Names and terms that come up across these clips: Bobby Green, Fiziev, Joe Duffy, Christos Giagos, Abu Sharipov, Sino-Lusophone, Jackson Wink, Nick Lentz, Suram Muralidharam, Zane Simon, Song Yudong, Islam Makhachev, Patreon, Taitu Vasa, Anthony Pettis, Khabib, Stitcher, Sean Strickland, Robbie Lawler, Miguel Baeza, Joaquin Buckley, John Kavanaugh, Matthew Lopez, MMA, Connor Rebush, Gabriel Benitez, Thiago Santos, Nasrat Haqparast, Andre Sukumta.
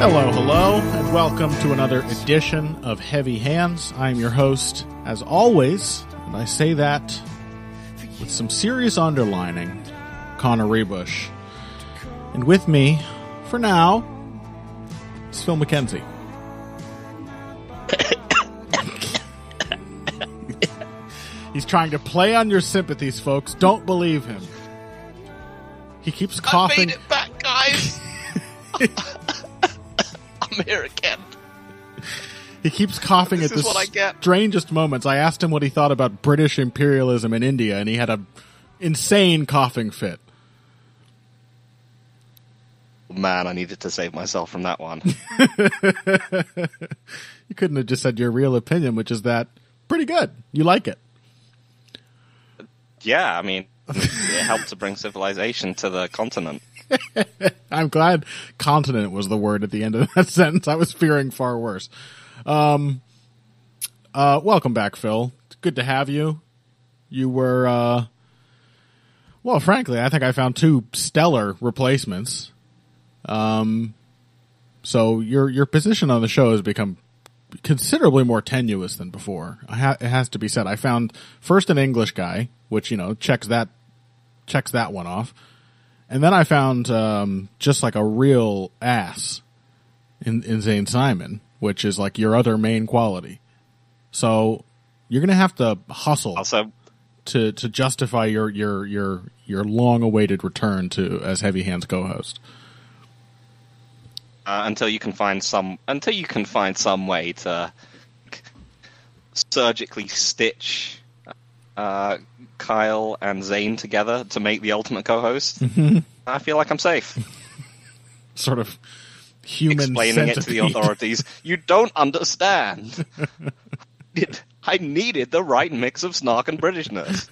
Hello, hello, and welcome to another edition of Heavy Hands. I'm your host, as always, and I say that with some serious underlining, Connor Rebush. And with me, for now, is Phil McKenzie. He's trying to play on your sympathies, folks. Don't believe him. He keeps coughing. I made it back, guys. I'm here again. He keeps coughing at the strangest moments. I asked him what he thought about British imperialism in India, and he had an insane coughing fit. Man, I needed to save myself from that one. You couldn't have just said your real opinion, which is that pretty good. You like it. Yeah, I mean, it helped to bring civilization to the continent. I'm glad continent was the word at the end of that sentence. I was fearing far worse. Welcome back, Phil. It's good to have you. You were, well, frankly, I think I found two stellar replacements. So your position on the show has become considerably more tenuous than before. It has to be said. I found first an English guy, which, you know, checks that one off. And then I found just like a real ass in Zane Simon, which is like your other main quality. So you're going to have to hustle also to justify your long-awaited return to as Heavy Hands co-host. Until you can find some way to surgically stitch Kyle and Zane together to make the ultimate co-host, I feel like I'm safe. Sort of human explaining centipede. It to the authorities. You don't understand. I needed the right mix of snark and Britishness.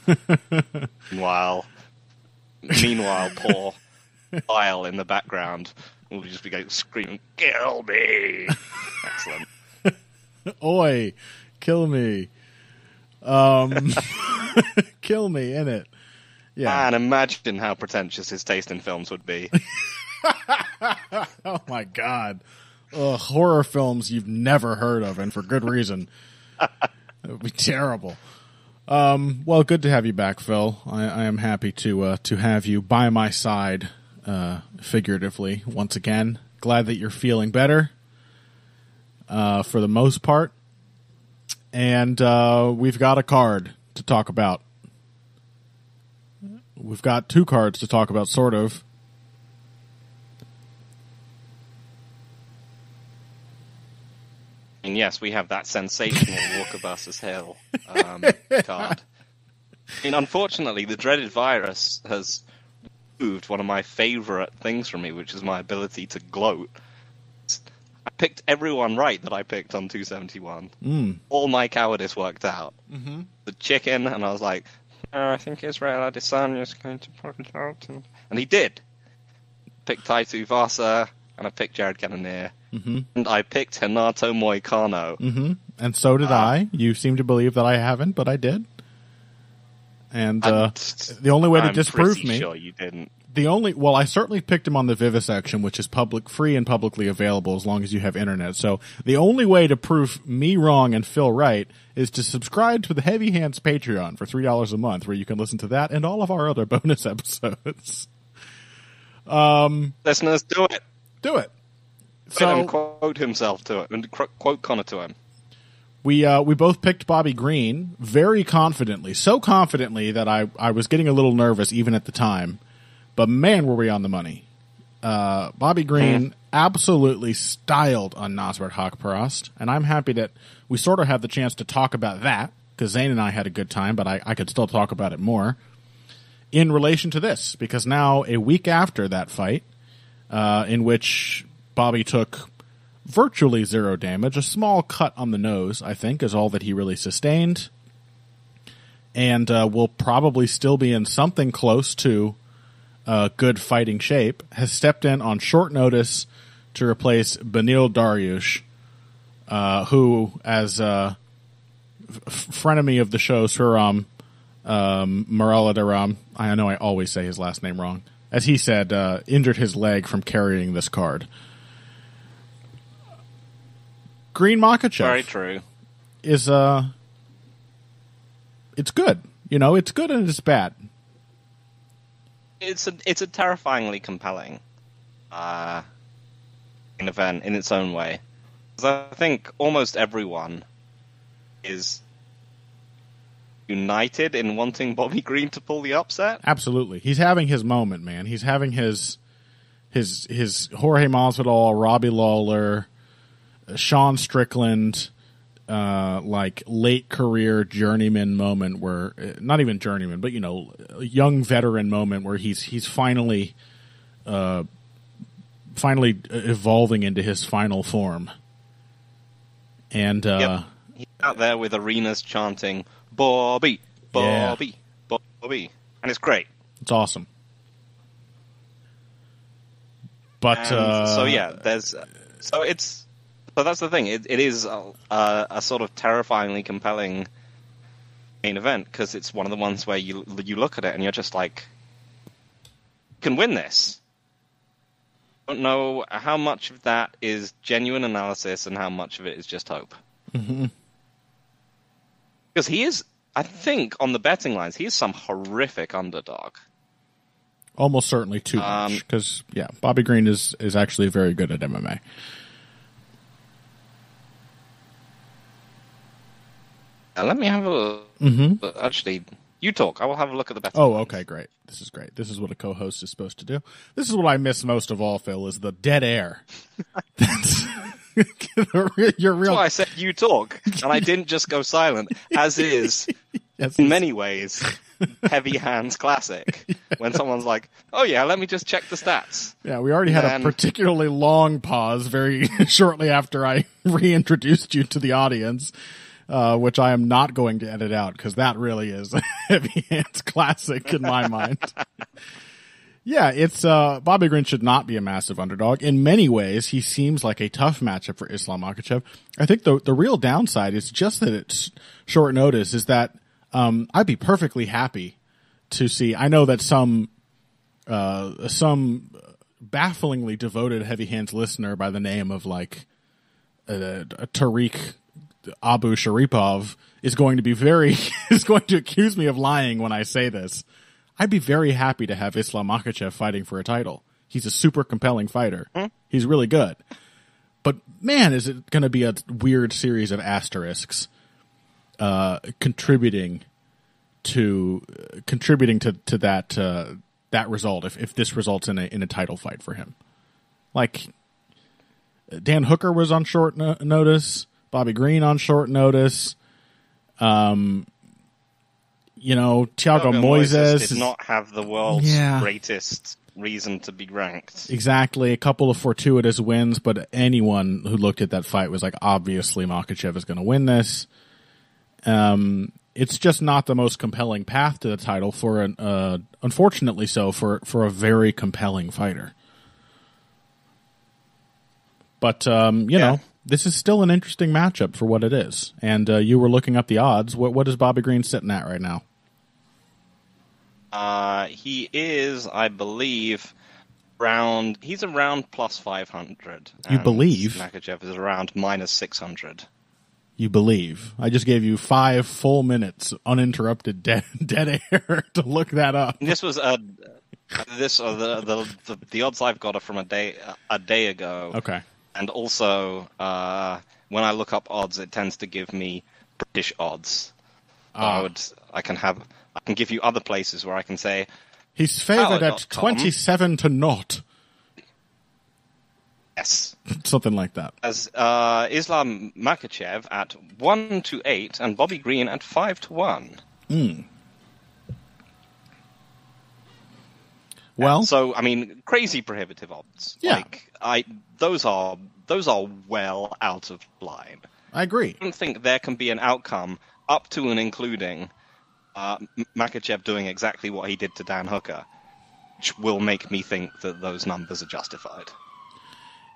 Meanwhile, poor Kyle in the background. We'll just be like screaming, "Kill me!" Excellent. Oi, kill me. Kill me in it. Yeah. Man, imagine how pretentious his taste in films would be. Oh my God. Horror films you've never heard of, and for good reason. It would be terrible. Well, good to have you back, Phil. I am happy to have you by my side. Figuratively, once again, glad that you're feeling better for the most part, and we've got a card to talk about. We've got two cards to talk about, sort of. And yes, we have that sensational Walker versus Hill card. I mean, unfortunately, the dreaded virus has moved one of my favorite things from me, which is my ability to gloat. I picked everyone right that I picked on 271. All my cowardice worked out. The chicken, and I was like, I think Israel Adesanya is going to put it out, and he did. Picked Taitu Vasa, and I picked Jared Cannonier, and I picked Hinato Moicano. And so did I. You seem to believe that I haven't, but I did. And the only way to disprove me, sure you didn't. Well, I certainly picked him on the vivisection, which is free and publicly available as long as you have internet. So the only way to prove me wrong and Phil right is to subscribe to the Heavy Hands Patreon for $3 a month, where you can listen to that and all of our other bonus episodes. Listeners, do it. So quote himself to it, and quote Connor to him. We both picked Bobby Green very confidently, so confidently that I was getting a little nervous even at the time. But man, were we on the money. Bobby Green absolutely styled on Nasrat Haqparast, and I'm happy that we sort of had the chance to talk about that, because Zane and I had a good time, but I could still talk about it more in relation to this, because now, a week after that fight, in which Bobby took virtually zero damage, a small cut on the nose, I think, is all that he really sustained, and will probably still be in something close to good fighting shape, has stepped in on short notice to replace Benil Dariush, who, as frenemy of the show, Suram Muralidharam, I know I always say his last name wrong, as he said, injured his leg from carrying this card. Green Makhachev. Very true. Is it's good. You know, it's good and it's bad. It's a terrifyingly compelling an event in its own way. Because I think almost everyone is united in wanting Bobby Green to pull the upset. Absolutely. He's having his moment, man. He's having his Jorge Masvidal, Robbie Lawler, Sean Strickland, like late career journeyman moment where not even journeyman, but you know, young veteran moment where he's finally evolving into his final form. And yep. He's out there with arenas chanting Bobby, Bobby, yeah. Bobby, and it's great. It's awesome. But so that's the thing. It is a sort of terrifyingly compelling main event because it's one of the ones where you look at it and you're just like, you can win this. I don't know how much of that is genuine analysis and how much of it is just hope. Mm-hmm. Because he is, I think, on the betting lines, he is some horrific underdog. Almost certainly too much, because, yeah, Bobby Green is actually very good at MMA. Let me have a look. Mm-hmm. Actually, you talk. I will have a look at the betting lines. Oh, okay, great. This is great. This is what a co-host is supposed to do. This is what I miss most of all, Phil, is the dead air. That's... That's why I said you talk, and I didn't just go silent, as is, yes, in many ways, Heavy Hands classic, yeah. When someone's like, oh yeah, let me just check the stats. Yeah, we already had a particularly long pause very shortly after I reintroduced you to the audience, which I am not going to edit out, because that really is a Heavy Hands classic in my mind. Yeah, it's Bobby Green should not be a massive underdog. In many ways, he seems like a tough matchup for Islam Makhachev. I think the real downside is just that it's short notice. Is that I'd be perfectly happy to see. I know that some bafflingly devoted Heavy Hands listener by the name of like Tariq Abu Sharipov is going to accuse me of lying when I say this. I'd be very happy to have Islam Makhachev fighting for a title. He's a super compelling fighter. He's really good. But, man, is it going to be a weird series of asterisks contributing to that that result if this results in a title fight for him. Like, Dan Hooker was on short notice. Bobby Green on short notice. You know, Thiago Moises did not have the world's greatest reason to be ranked. Exactly. A couple of fortuitous wins, but anyone who looked at that fight was like, obviously Makhachev is going to win this. It's just not the most compelling path to the title for an unfortunately so for a very compelling fighter. But you know, this is still an interesting matchup for what it is. And you were looking up the odds. What is Bobby Green sitting at right now? He is, I believe, around plus 500. You believe? Makhachev is around minus 600. You believe? I just gave you 5 full minutes uninterrupted dead air to look that up. This was the odds I've got are from a day ago. Okay. And also, when I look up odds, it tends to give me British odds. So I can give you other places where I can say he's favored at 27 to 0. Yes, something like that. As Islam Makhachev at 1 to 8, and Bobby Green at 5 to 1. Mm. Well, so I mean, crazy prohibitive odds. Yeah, like, those are well out of line. I agree. I don't think there can be an outcome up to and including Makhachev doing exactly what he did to Dan Hooker, which will make me think that those numbers are justified.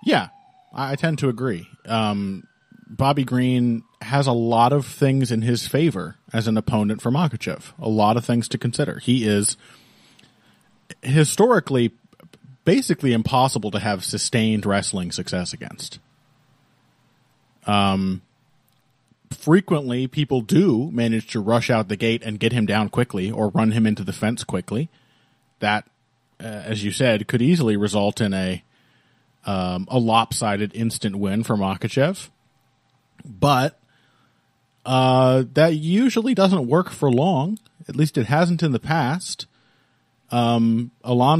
Yeah, I tend to agree. Bobby Green has a lot of things in his favor as an opponent for Makhachev. A lot of things to consider. He is historically basically impossible to have sustained wrestling success against. Frequently, people do manage to rush out the gate and get him down quickly or run him into the fence quickly. That, as you said, could easily result in a lopsided instant win for Makhachev. But that usually doesn't work for long. At least it hasn't in the past. Alan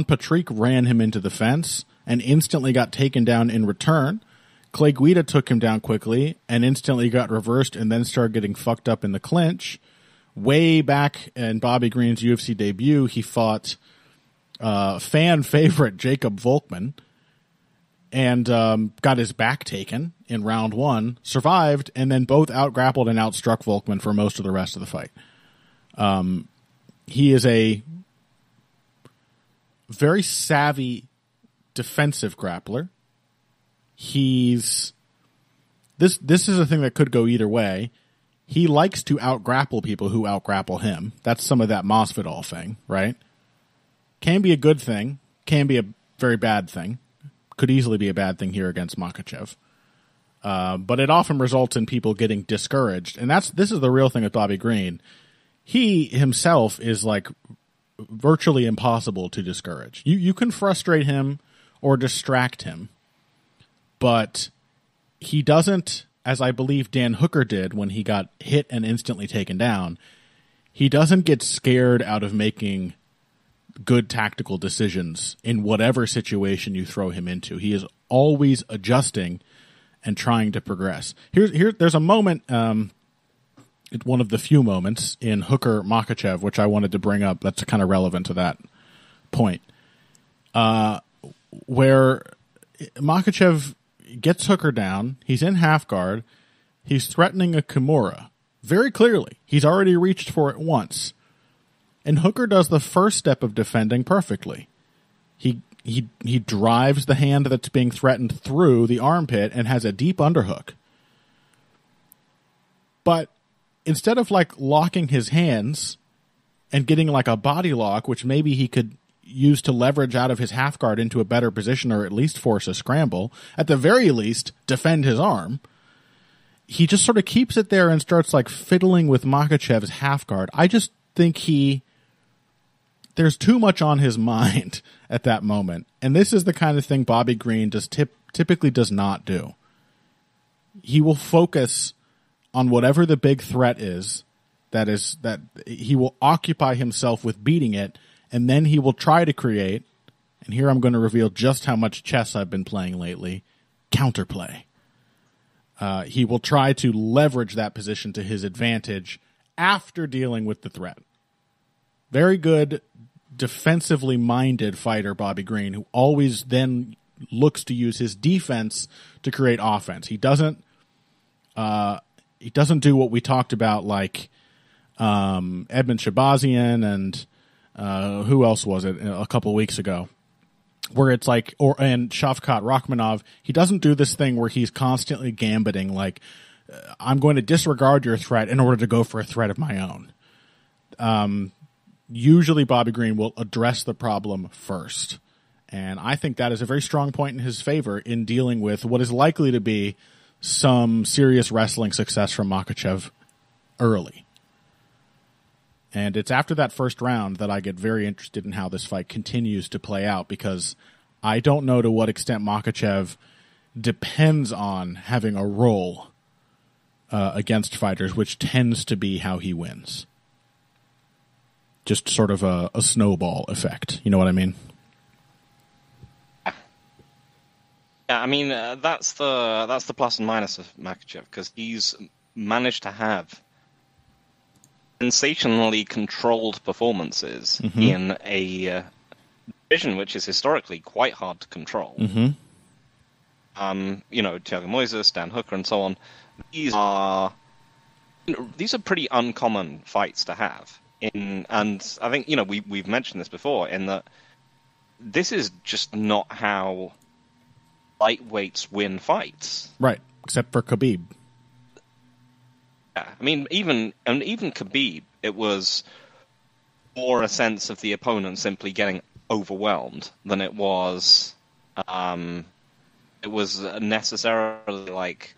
Patrick ran him into the fence and instantly got taken down in return. Clay Guida took him down quickly and instantly got reversed and then started getting fucked up in the clinch. Way back in Bobby Green's UFC debut, he fought fan favorite Jacob Volkman and got his back taken in round one, survived, and then both outgrappled and outstruck Volkman for most of the rest of the fight. He is a very savvy defensive grappler. He's this is a thing that could go either way. He likes to outgrapple people who outgrapple him. That's some of that Masvidal thing, right? Can be a good thing, can be a very bad thing. Could easily be a bad thing here against Makhachev. But it often results in people getting discouraged. And this is the real thing with Bobby Green. He himself is like virtually impossible to discourage. You can frustrate him or distract him. But he doesn't, as I believe Dan Hooker did when he got hit and instantly taken down, he doesn't get scared out of making good tactical decisions in whatever situation you throw him into. He is always adjusting and trying to progress. There's a moment, one of the few moments in Hooker Makhachev, which I wanted to bring up that's kind of relevant to that point, where Makhachev gets Hooker down. He's in half guard. He's threatening a Kimura. Very clearly. He's already reached for it once. And Hooker does the first step of defending perfectly. He drives the hand that's being threatened through the armpit and has a deep underhook. But instead of like locking his hands and getting like a body lock, which maybe he could used to leverage out of his half guard into a better position or at least force a scramble, at the very least, defend his arm. He just sort of keeps it there and starts like fiddling with Makhachev's half guard. I just think there's too much on his mind at that moment. And this is the kind of thing Bobby Green just typically does not do. He will focus on whatever the big threat is that he will occupy himself with beating it. And then he will try to create, and here I'm going to reveal just how much chess I've been playing lately, counterplay. He will try to leverage that position to his advantage after dealing with the threat. Very good defensively minded fighter, Bobby Green, who always then looks to use his defense to create offense. He doesn't do what we talked about, like Edmund Shabazian and who else was it a couple weeks ago, where it's like, and Shavkat Rachmanov, he doesn't do this thing where he's constantly gambiting, like, I'm going to disregard your threat in order to go for a threat of my own. Usually Bobby Green will address the problem first. And I think that is a very strong point in his favor in dealing with what is likely to be some serious wrestling success from Makhachev early. And it's after that first round that I get very interested in how this fight continues to play out, because I don't know to what extent Makhachev depends on having a role against fighters, which tends to be how he wins. Just sort of a snowball effect. You know what I mean? Yeah, I mean, that's the plus and minus of Makhachev, because he's managed to have sensationally controlled performances in a division which is historically quite hard to control. Thiago Moises, Dan Hooker, and so on. These are pretty uncommon fights to have. And I think we've mentioned this before, in that this is just not how lightweights win fights. Right, except for Khabib. Yeah, I mean, even Khabib, it was more a sense of the opponent simply getting overwhelmed than it was necessarily like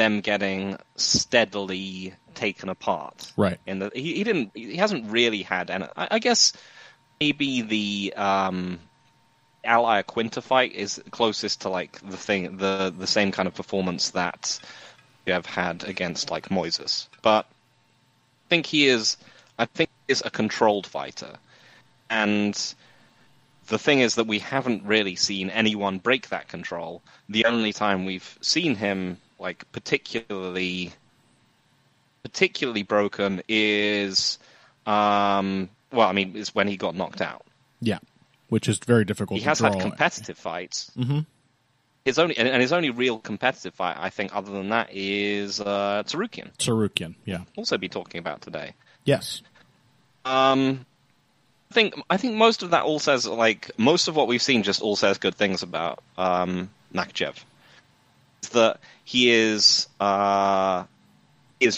them getting steadily taken apart. Right. And he hasn't really had, and I guess maybe the Al Iaquinta fight is closest to like the same kind of performance that you have had against like Moises. But I think he is a controlled fighter. And the thing is that we haven't really seen anyone break that control. The only time we've seen him like particularly broken is is when he got knocked out. Yeah. Which is very difficult. He has had competitive fights. Mm-hmm. His only real competitive fight, I think, other than that, is Tsarukyan. Tsarukyan, yeah. Also, be talking about today. Yes. I think most of that all says most of what we've seen just all says good things about Makhachev. It's that he is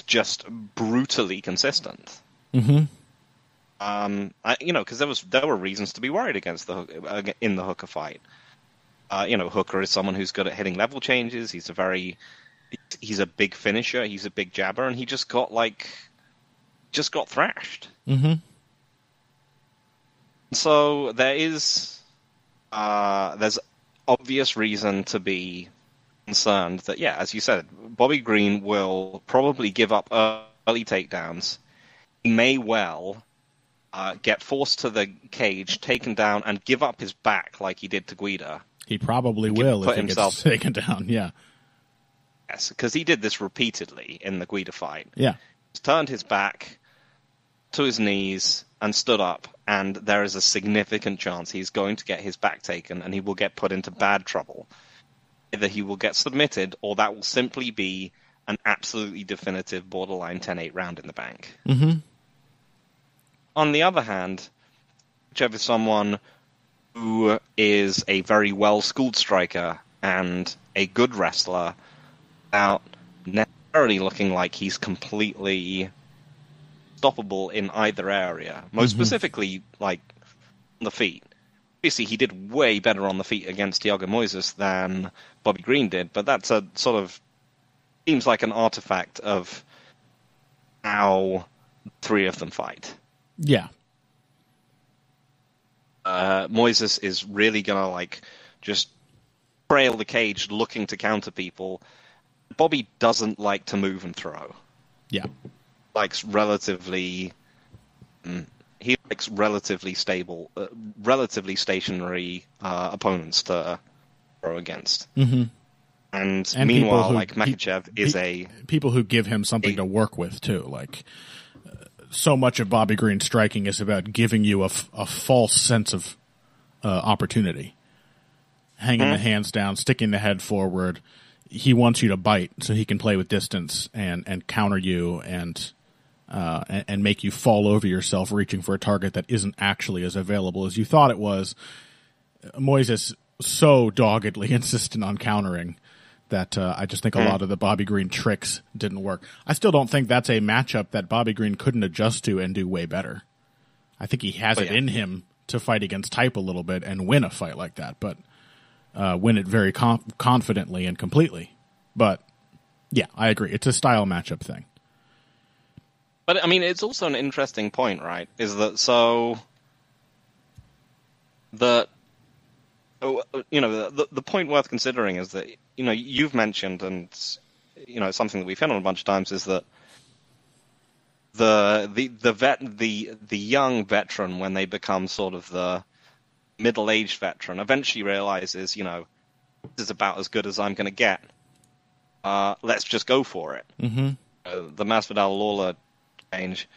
just brutally consistent. Mm-hmm. Because there were reasons to be worried in the Hooker fight. Hooker is someone who's good at hitting level changes. He's a big finisher. He's a big jabber, and he just got thrashed. Mm-hmm. So there's obvious reason to be concerned that, yeah, as you said, Bobby Green will probably give up early takedowns. He may well get forced to the cage, taken down, and give up his back like he did to Guida. He probably will if he gets taken down, yeah. Yes, because he did this repeatedly in the Guida fight. Yeah. He's turned his back to his knees and stood up, and there is a significant chance he's going to get his back taken, and he will get put into bad trouble. Either he will get submitted, or that will simply be an absolutely definitive borderline 10-8 round in the bank. Mm-hmm. On the other hand, Makhachev is someone who is a very well-schooled striker and a good wrestler without necessarily looking like he's completely stoppable in either area. Most mm-hmm. specifically, on the feet. Obviously, he did way better on the feet against Thiago Moises than Bobby Green did, but that's a sort of seems like an artifact of how three of them fight. Yeah. Moises is really going to, just trail the cage looking to counter people. Bobby doesn't like to move and throw. Yeah. He likes relatively stable, relatively stationary opponents to throw against. Mm-hmm. And meanwhile, Makhachev is people who give him something to work with, too, So much of Bobby Green's striking is about giving you a false sense of opportunity. Hanging mm-hmm. the hands down, sticking the head forward. He wants you to bite so he can play with distance and counter you and make you fall over yourself reaching for a target that isn't actually as available as you thought it was. Moises so doggedly insistent on countering that I just think a lot of the Bobby Green tricks didn't work. I still don't think that's a matchup that Bobby Green couldn't adjust to and do way better. I think he has it in him to fight against type a little bit and win a fight like that, but win it very confidently and completely. But, yeah, I agree. It's a style matchup thing. But, it's also an interesting point, right? Is that the point worth considering is that, you've mentioned, and, something that we've hit on a bunch of times is that the young veteran, when they become sort of the middle-aged veteran, eventually realizes, this is about as good as I'm going to get. Let's just go for it. Mm-hmm. The Masvidal-Lawler change.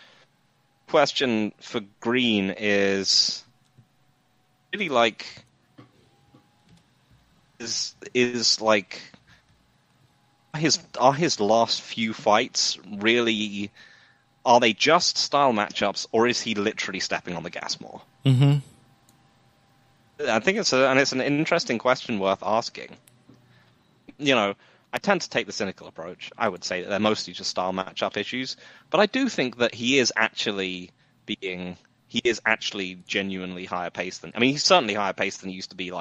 Question for Green is really are his last few fights really, are they just style matchups, or is he literally stepping on the gas more? Mm-hmm. I think it's an interesting question worth asking. I tend to take the cynical approach. I would say that they're mostly just style matchup issues, but I do think that he is actually genuinely higher paced than. He's certainly higher paced than he used to be.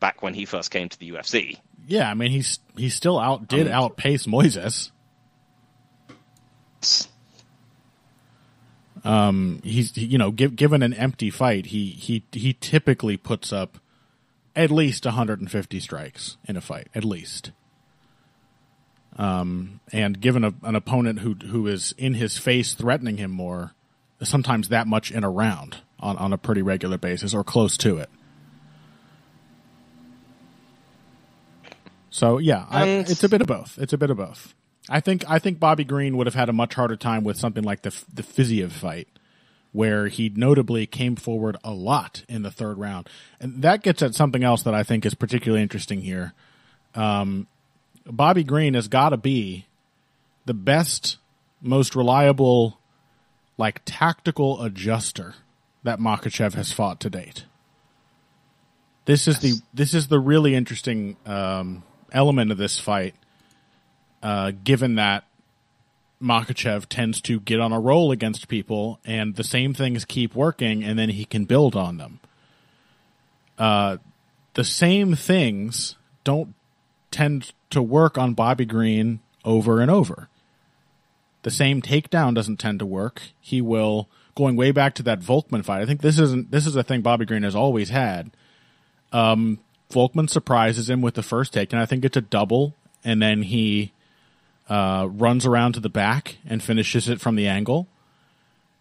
Back when he first came to the UFC. Yeah, I mean, he still outpace Moises. Given an empty fight, he typically puts up at least 150 strikes in a fight, at least. And given an opponent who is in his face threatening him more, sometimes that much in a round on a pretty regular basis or close to it. So yeah, it's a bit of both. It's a bit of both. I think Bobby Green would have had a much harder time with something like the Fiziev fight, where he notably came forward a lot in the third round, and that gets at something else that I think is particularly interesting here. Bobby Green has got to be the best, most reliable, like tactical adjuster that Makhachev has fought to date. This is the really interesting element of this fight, given that Makhachev tends to get on a roll against people, and the same things keep working, and then he can build on them. The same things don't tend to work on Bobby Green over and over. The same takedown doesn't tend to work. He will, going way back to that Volkman fight, I think this is a thing Bobby Green has always had. Volkman surprises him with the first take, and I think it's a double, and then he runs around to the back and finishes it from the angle.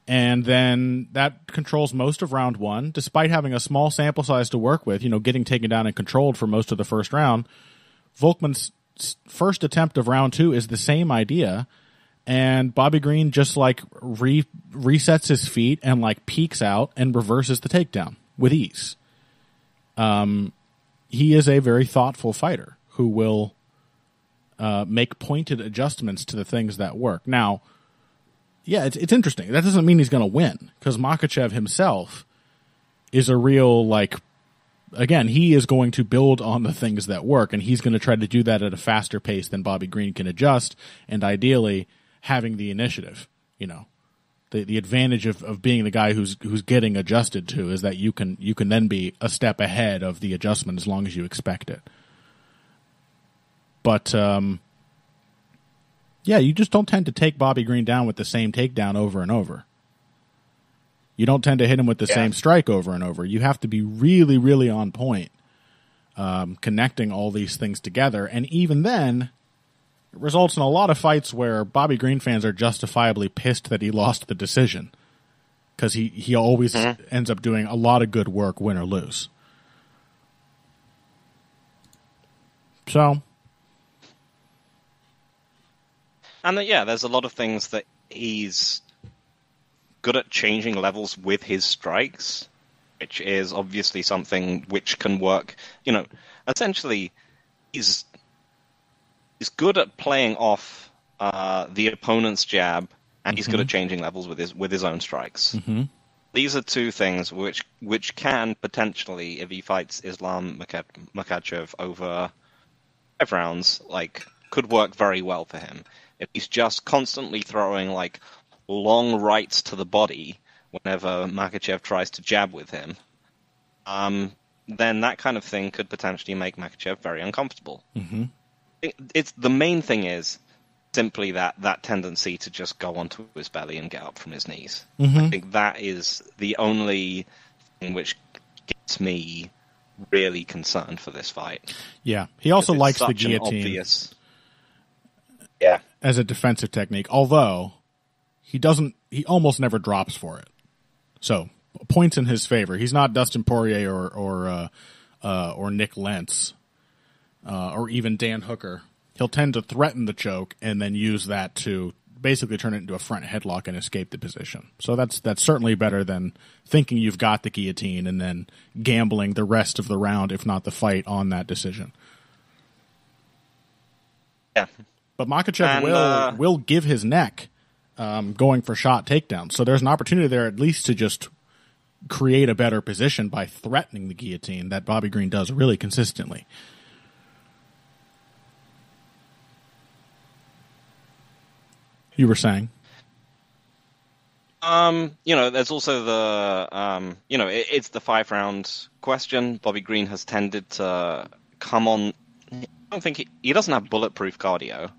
And then that controls most of round one, despite having a small sample size to work with, getting taken down and controlled for most of the first round. Volkman's first attempt of round two is the same idea, and Bobby Green just like resets his feet and like peeks out and reverses the takedown with ease. He is a very thoughtful fighter who will make pointed adjustments to the things that work. Now, yeah, it's interesting. That doesn't mean he's going to win, because Makhachev himself is a real, again, he is going to build on the things that work, and he's going to try to do that at a faster pace than Bobby Green can adjust, and ideally having the initiative, The advantage of being the guy who's getting adjusted to is that you can then be a step ahead of the adjustment as long as you expect it. But you just don't tend to take Bobby Green down with the same takedown over and over. You don't tend to hit him with the same strike over and over. You have to be really, really on point, connecting all these things together, and even then, it results in a lot of fights where Bobby Green fans are justifiably pissed that he lost the decision, because he always ends up doing a lot of good work, win or lose. So. And there's a lot of things that he's good at changing levels with his strikes, which is obviously something which can work. Essentially, he's good at playing off the opponent's jab, and he's good at changing levels with his own strikes. Mm-hmm. These are two things which can potentially, if he fights Islam Makhachev over 5 rounds, could work very well for him. If he's just constantly throwing long rights to the body whenever Makhachev tries to jab with him, then that kind of thing could potentially make Makhachev very uncomfortable. Mm-hmm. It's the main thing is simply that tendency to just go onto his belly and get up from his knees. Mm-hmm. I think that is the only thing which gets me really concerned for this fight. Yeah, he also likes the guillotine as a defensive technique, although he almost never drops for it. So points in his favor. He's not Dustin Poirier or Nick Lentz. Or even Dan Hooker. He'll tend to threaten the choke and then use that to basically turn it into a front headlock and escape the position. So that's certainly better than thinking you've got the guillotine and then gambling the rest of the round, if not the fight, on that decision. Yeah. But Makhachev will give his neck going for shot takedowns. So there's an opportunity there at least to just create a better position by threatening the guillotine that Bobby Green does really consistently. You were saying? There's also the, it's the 5-round question. Bobby Green has tended to come on don't think he doesn't have bulletproof cardio.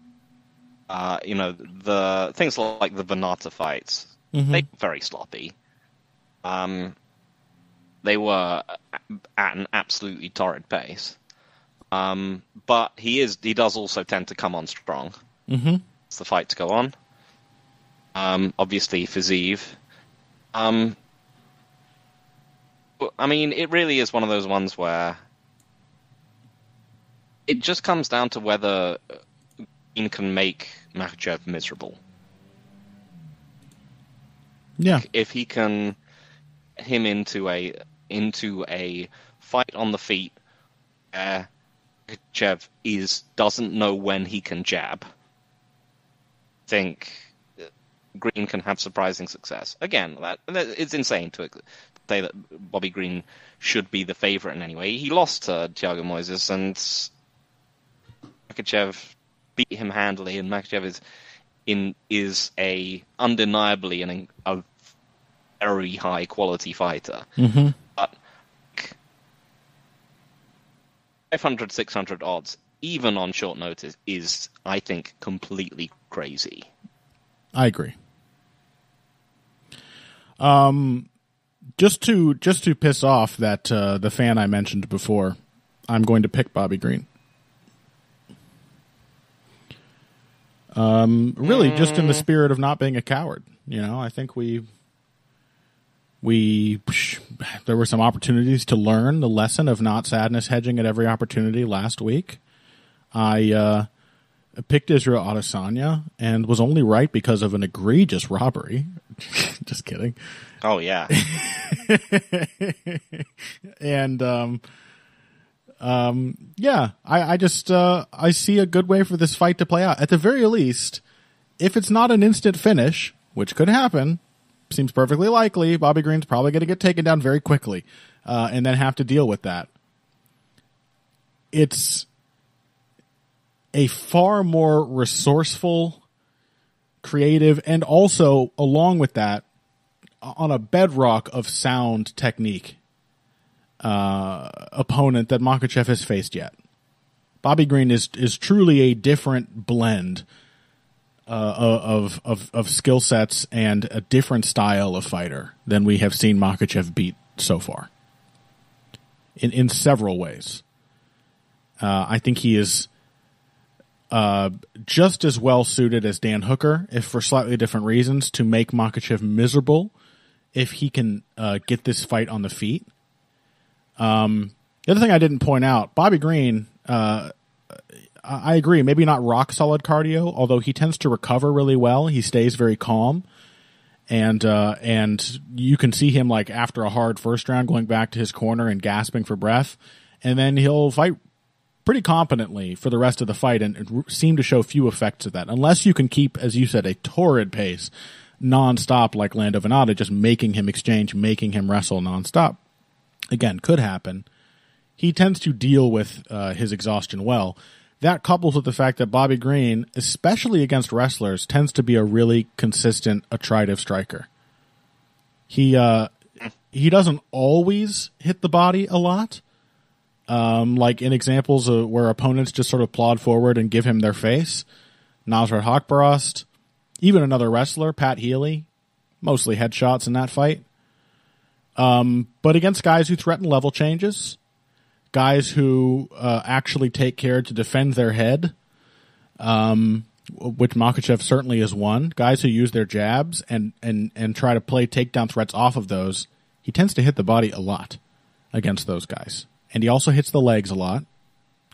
You know, the things like the Venata fights, they were very sloppy. They were at an absolutely torrid pace. But he does also tend to come on strong. It's the fight to go on. Obviously, Fiziev. I mean, it really is one of those ones where it just comes down to whether Green can make Makhachev miserable. Yeah. Like if he can get him into a fight on the feet where Makhachev doesn't know when he can jab, I think Green can have surprising success. Again, it's insane to say that Bobby Green should be the favorite in any way. He lost to Thiago Moises, and Makhachev beat him handily, and Makhachev is undeniably a very high quality fighter. But 500, 600 odds, even on short notice, is, I think, completely crazy. I agree. Just to piss off that the fan I mentioned before, I'm going to pick Bobby Green. Really, just in the spirit of not being a coward, you know, I think there were some opportunities to learn the lesson of not sadness hedging at every opportunity last week. I picked Israel Adesanya and was only right because of an egregious robbery. Just kidding. Oh, yeah. And, yeah, I see a good way for this fight to play out. At the very least, if it's not an instant finish, which could happen, seems perfectly likely, Bobby Green's probably going to get taken down very quickly, and then have to deal with that. It's a far more resourceful, creative, and also, along with that, on a bedrock of sound technique opponent that Makhachev has faced yet. Bobby Green is truly a different blend of skill sets and a different style of fighter than we have seen Makhachev beat so far. In several ways. I think he is just as well suited as Dan Hooker, if for slightly different reasons, to make Makhachev miserable if he can get this fight on the feet. The other thing I didn't point out, Bobby Green, I agree, maybe not rock solid cardio, although he tends to recover really well. He stays very calm, and you can see him, like, after a hard first round, going back to his corner and gasping for breath, and then he'll fight pretty competently for the rest of the fight and seem to show few effects of that, unless you can keep, as you said, a torrid pace nonstop like Lando Venata, just making him exchange, making him wrestle nonstop. Again, could happen. He tends to deal with his exhaustion well. That couples with the fact that Bobby Green, especially against wrestlers, tends to be a really consistent, attritive striker. He doesn't always hit the body a lot, like in examples where opponents just sort of plod forward and give him their face. Nasrat Haqparast, even another wrestler, Pat Healy, mostly headshots in that fight. But against guys who threaten level changes, guys who actually take care to defend their head, which Makhachev certainly is one, guys who use their jabs and try to play takedown threats off of those, he tends to hit the body a lot against those guys. And he also hits the legs a lot.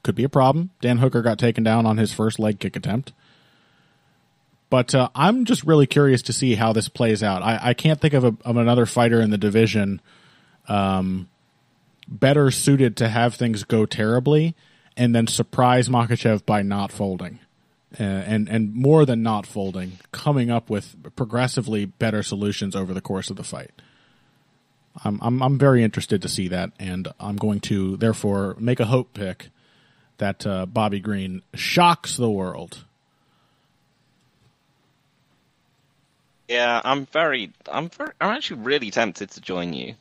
Could be a problem. Dan Hooker got taken down on his first leg kick attempt. But I'm just really curious to see how this plays out. I can't think of another fighter in the division better suited to have things go terribly and then surprise Makhachev by not folding. And more than not folding, coming up with progressively better solutions over the course of the fight. I'm very interested to see that, and I'm going to, therefore, make a hope pick that Bobby Green shocks the world. Yeah, I'm actually really tempted to join you.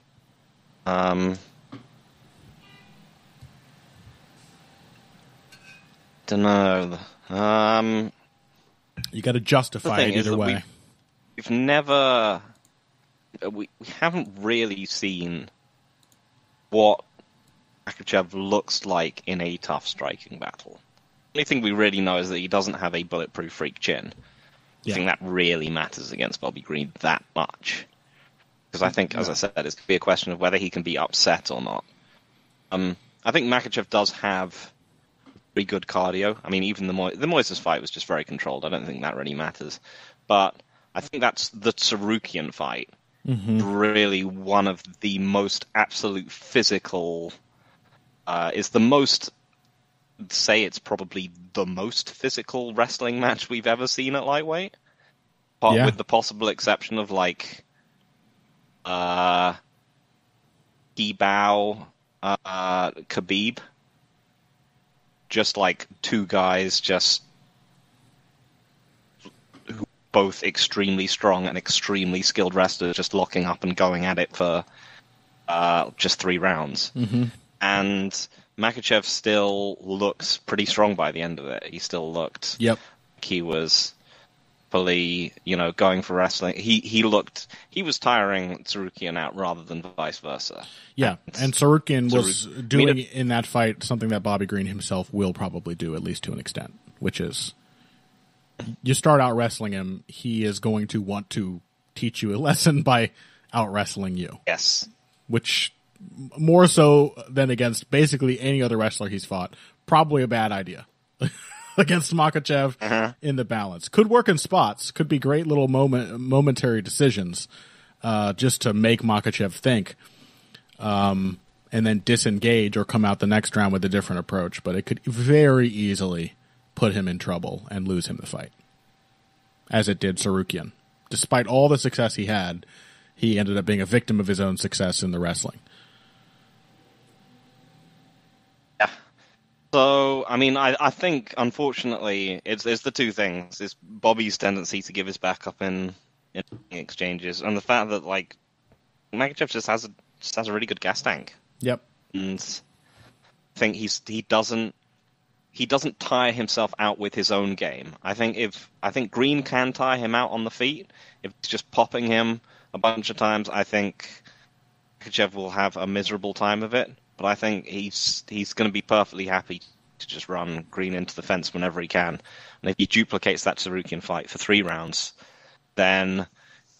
Dunno. You got to justify it either way. We've never... We haven't really seen what Makhachev looks like in a tough striking battle. The only thing we really know is that he doesn't have a bulletproof freak chin. Yeah. I think that really matters against Bobby Green that much. Because I think, as I said, it's going to be a question of whether he can be upset or not. I think Makhachev does have pretty good cardio. I mean, even the Moises fight was just very controlled. I don't think that really matters. But I think that's the Tsarukyan fight. Mm-hmm. Really one of the most absolute physical... it's the most... say it's probably the most physical wrestling match we've ever seen at lightweight. But with the possible exception of, like... Gibao, Khabib. Just like two guys just both extremely strong and extremely skilled wrestlers just locking up and going at it for just 3 rounds. Mm-hmm. And Makhachev still looks pretty strong by the end of it. He still looked like he was fully, going for wrestling. He was tiring Tsarukyan out rather than vice versa. Yeah, and Tsarukyan was doing in that fight something that Bobby Green himself will probably do, at least to an extent, which is... you start out wrestling him, he is going to want to teach you a lesson by out wrestling you. Yes. Which, more so than against basically any other wrestler he's fought, probably a bad idea. Against Makhachev in the balance. Could work in spots, could be great little momentary decisions just to make Makhachev think and then disengage or come out the next round with a different approach. But it could very easily put him in trouble and lose him the fight, as it did Tsarukyan. Despite all the success he had, he ended up being a victim of his own success in the wrestling. Yeah. So, I mean, I think, unfortunately, it's the two things. It's Bobby's tendency to give his back up in exchanges, and the fact that, like, Makhachev just has a really good gas tank. Yep. And I think he doesn't tire himself out with his own game. I think Green can tire him out on the feet. If it's just popping him a bunch of times, I think Makhachev will have a miserable time of it. But I think he's going to be perfectly happy to just run Green into the fence whenever he can. And if he duplicates that Tsarukyan fight for 3 rounds, then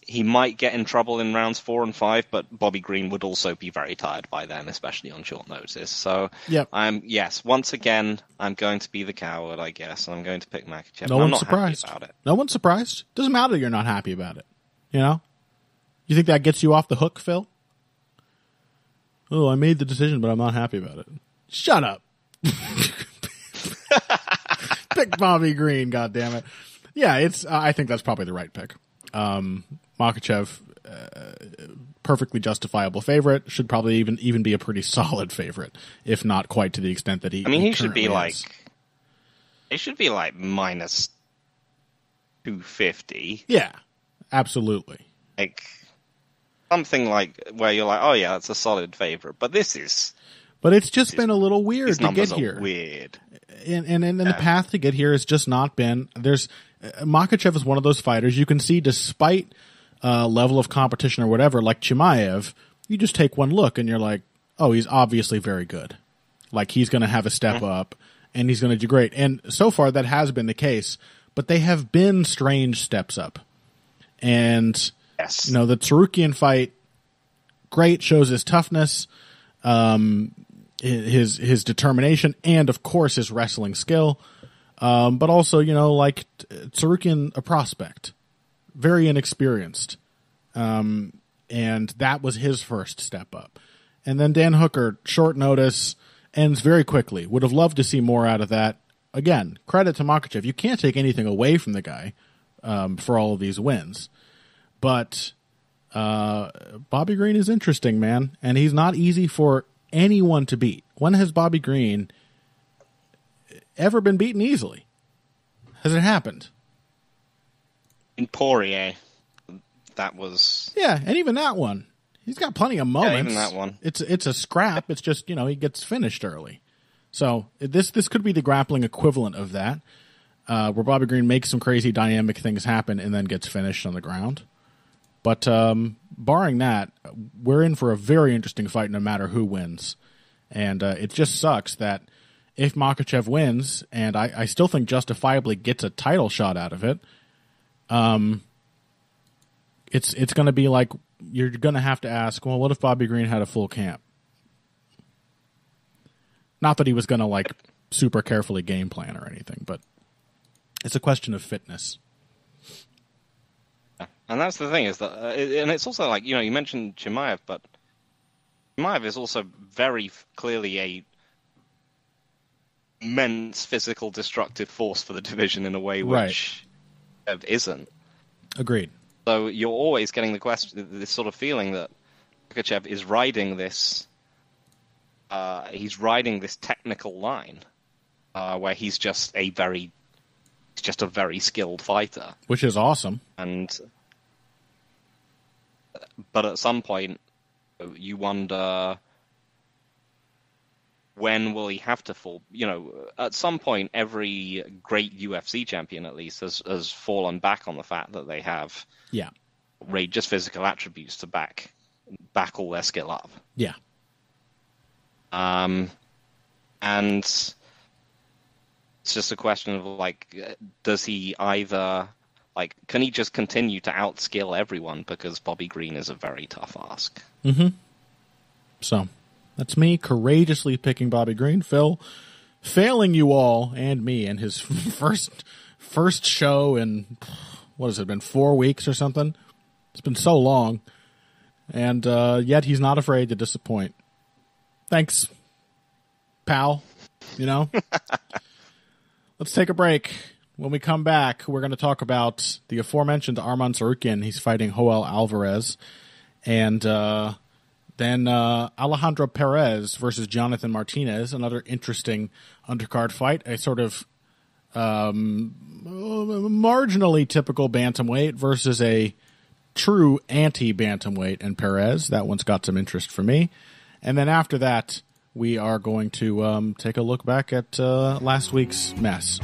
he might get in trouble in rounds 4 and 5. But Bobby Green would also be very tired by then, especially on short notice. So once again, I'm going to be the coward, I guess. I'm going to pick Makhachev. No one's surprised about it. No one's surprised. Doesn't matter. You're not happy about it. You know. You think that gets you off the hook, Phil? Oh, I made the decision, but I'm not happy about it. Shut up. Pick Bobby Green, goddammit. Yeah, I think that's probably the right pick. Makhachev, perfectly justifiable favorite, should probably even be a pretty solid favorite, if not quite to the extent that he. I mean, he should be it should be like minus 250. Yeah, absolutely. Like something like where you're like, oh yeah, it's a solid favorite, but this is. But it's just been a little weird to get here. Weird, and the path to get here has just not been. There's Makhachev is one of those fighters you can see, despite level of competition or whatever, like Chimaev, you just take one look and you're like, oh, he's obviously very good. Like he's going to have a step up and he's going to do great. And so far that has been the case, but they have been strange steps up, and yes, the Tsarukyan fight, great, shows his toughness. His determination, and of course his wrestling skill, but also like Tsarukyan, a prospect, very inexperienced, and that was his first step up. And then Dan Hooker, short notice, ends very quickly. Would have loved to see more out of that. Again, credit to Makhachev. You can't take anything away from the guy for all of these wins, but. Bobby Green is interesting, man, and he's not easy for anyone to beat. When has Bobby Green ever been beaten easily? Has it happened? In Poirier, that was... Yeah, and even that one. He's got plenty of moments. Yeah, even that one. It's a scrap. It's just, he gets finished early. So this could be the grappling equivalent of that, where Bobby Green makes some crazy dynamic things happen and then gets finished on the ground. But barring that, we're in for a very interesting fight no matter who wins. And it just sucks that if Makhachev wins, and I still think justifiably gets a title shot out of it, it's going to be like, you're going to have to ask, well, what if Bobby Green had a full camp? Not that he was going to, like, super carefully game plan or anything, but it's a question of fitness. Yeah. And that's the thing, is that, and it's also like, you mentioned Chimaev, but Chimaev is also very clearly a immense physical destructive force for the division in a way which Ev isn't. Agreed. So you're always getting the question, this sort of feeling that Makhachev is riding this. He's riding this technical line, where he's just a very skilled fighter, which is awesome. And but at some point, you wonder, when will he have to fall? At some point, every great UFC champion, at least, has fallen back on the fact that they have outrageous physical attributes to back all their skill up. Yeah. And it's just a question of, like, does he either, like, can he just continue to outskill everyone, because Bobby Green is a very tough ask. Mm-hmm. So that's me courageously picking Bobby Green. Phil, failing you all and me in his first show in, what has it been, 4 weeks or something? It's been so long. And yet he's not afraid to disappoint. Thanks, pal. Let's take a break. When we come back, we're going to talk about the aforementioned Arman Tsarukyan. He's fighting Joel Alvarez. And Then Alejandro Perez versus Jonathan Martinez, another interesting undercard fight, a sort of marginally typical bantamweight versus a true anti-bantamweight in Perez. That one's got some interest for me. And then after that, we are going to take a look back at last week's mess.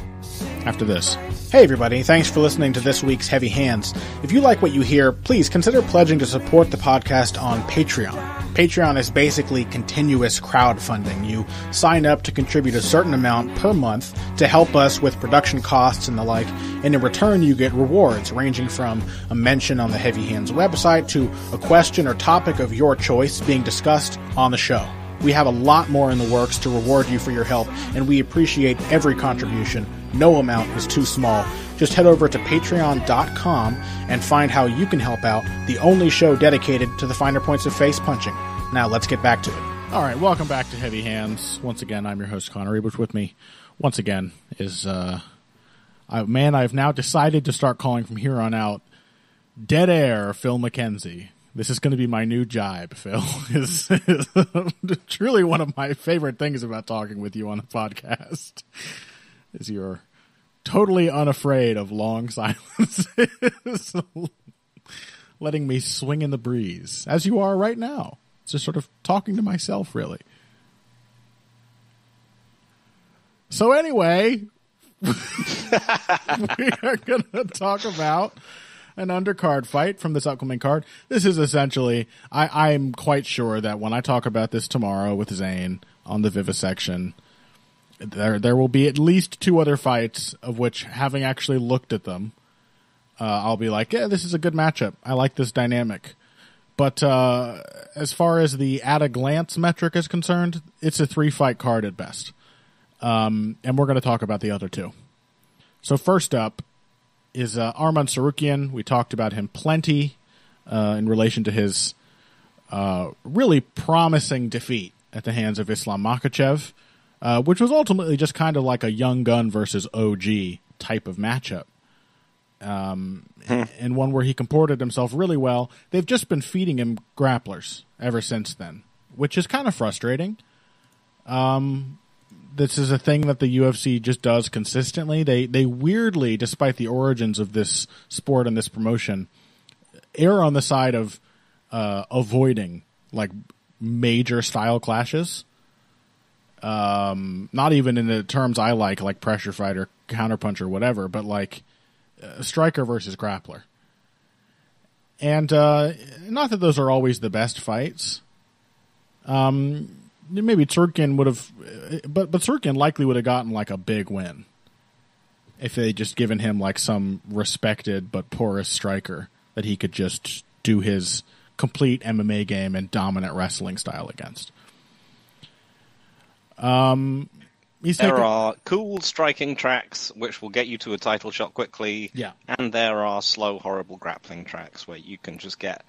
After this. Hey everybody, thanks for listening to this week's Heavy Hands. If you like what you hear, please consider pledging to support the podcast on Patreon. Patreon is basically continuous crowdfunding. You sign up to contribute a certain amount per month to help us with production costs and the like, and in return you get rewards ranging from a mention on the Heavy Hands website to a question or topic of your choice being discussed on the show. We have a lot more in the works to reward you for your help, and we appreciate every contribution. No amount is too small. Just head over to patreon.com and find how you can help out, the only show dedicated to the finer points of face punching. Now let's get back to it. All right, welcome back to Heavy Hands. Once again, I'm your host, Connor Rebush. With me once again is, I've now decided to start calling from here on out, Dead Air Phil McKenzie. This is going to be my new jibe, Phil. It's truly one of my favorite things about talking with you on the podcast is you're totally unafraid of long silences, letting me swing in the breeze, as you are right now. It's just sort of talking to myself, really. So anyway, we are going to talk about an undercard fight from this upcoming card. This is essentially, I'm quite sure that when I talk about this tomorrow with Zane on the Vivisection, there will be at least two other fights of which, having actually looked at them, I'll be like, yeah, this is a good matchup. I like this dynamic. But as far as the at-a-glance metric is concerned, it's a three-fight card at best. And we're going to talk about the other two. So first up is Arman Tsarukyan. We talked about him plenty in relation to his really promising defeat at the hands of Islam Makhachev, which was ultimately just kind of like a young gun versus OG type of matchup, and one where he comported himself really well. They've just been feeding him grapplers ever since then, which is kind of frustrating. This is a thing that the UFC just does consistently. They weirdly, despite the origins of this sport and this promotion, err on the side of avoiding, like, major style clashes. Not even in the terms I like pressure fighter, counterpuncher, whatever, but like striker versus grappler. And not that those are always the best fights. Maybe Tsarukyan would have, but Tsarukyan likely would have gotten like a big win if they just given him like some respected but porous striker that he could just do his complete MMA game and dominant wrestling style against. There are cool striking tracks which will get you to a title shot quickly. Yeah. And there are slow, horrible grappling tracks where you can just get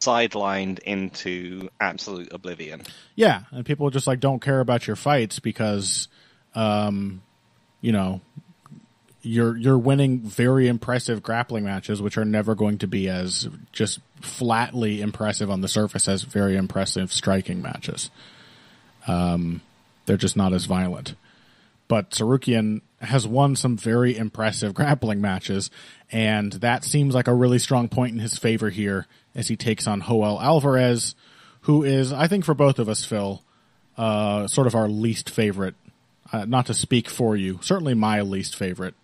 sidelined into absolute oblivion. Yeah, and people just like don't care about your fights because you know, you're winning very impressive grappling matches which are never going to be as just flatly impressive on the surface as very impressive striking matches. They're just not as violent. But Tsarukyan has won some very impressive grappling matches, and that seems like a really strong point in his favor here as he takes on Joel Alvarez, who is, I think for both of us, Phil, sort of our least favorite, not to speak for you, certainly my least favorite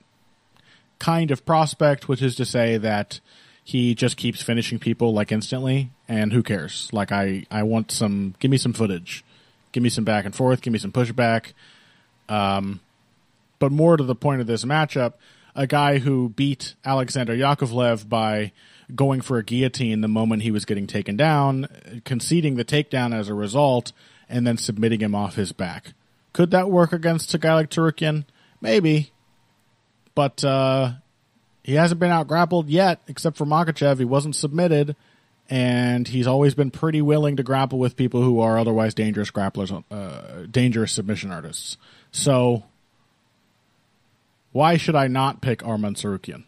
kind of prospect, which is to say that he just keeps finishing people like instantly, and who cares? Like I want some, give me some footage. Give me some back and forth. Give me some pushback. But more to the point of this matchup, a guy who beat Alexander Yakovlev by going for a guillotine the moment he was getting taken down, conceding the takedown as a result, and then submitting him off his back. Could that work against a guy like Tsarukyan? Maybe. But he hasn't been out-grappled yet, except for Makhachev. He wasn't submitted. And he's always been pretty willing to grapple with people who are otherwise dangerous grapplers, dangerous submission artists. So why should I not pick Arman Tsarukyan?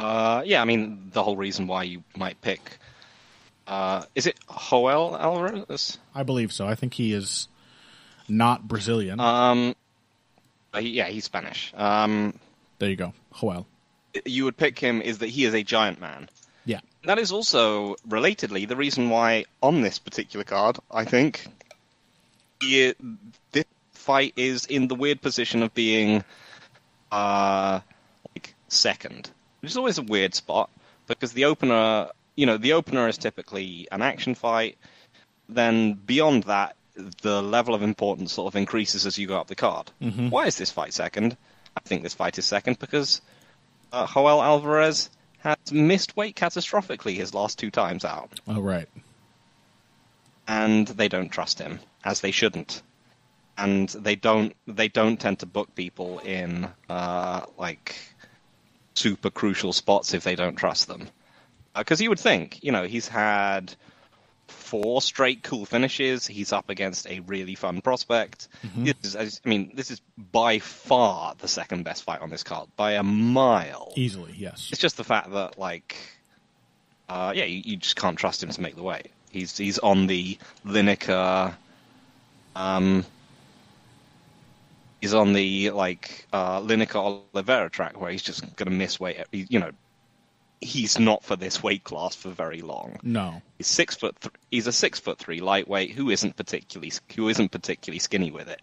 Yeah, I mean, the whole reason why you might pick... is it Joel Alvarez? I believe so. I think he is not Brazilian. Yeah, he's Spanish. There you go. Joel. You would pick him is that he is a giant man. Yeah. That is also, relatedly, the reason why on this particular card, I think, this fight is in the weird position of being like second. Which is always a weird spot, because the opener, you know, the opener is typically an action fight. Then beyond that, the level of importance sort of increases as you go up the card. Mm-hmm. Why is this fight second? I think this fight is second because... Joel Alvarez has missed weight catastrophically his last two times out. Oh, right. And they don't trust him, as they shouldn't. And they don't tend to book people in like super crucial spots if they don't trust them. Because you would think, you know, he's had 4 straight cool finishes. He's up against a really fun prospect. Mm-hmm. This is by far the second best fight on this card by a mile. Easily, yes. It's just the fact that, like, you just can't trust him to make the weight. He's on the Lineker. He's on the like Lineker Oliveira track where he's just going to miss weight. You know. He's not for this weight class for very long. No, he's 6 foot. He's a 6'3" lightweight who isn't particularly skinny with it.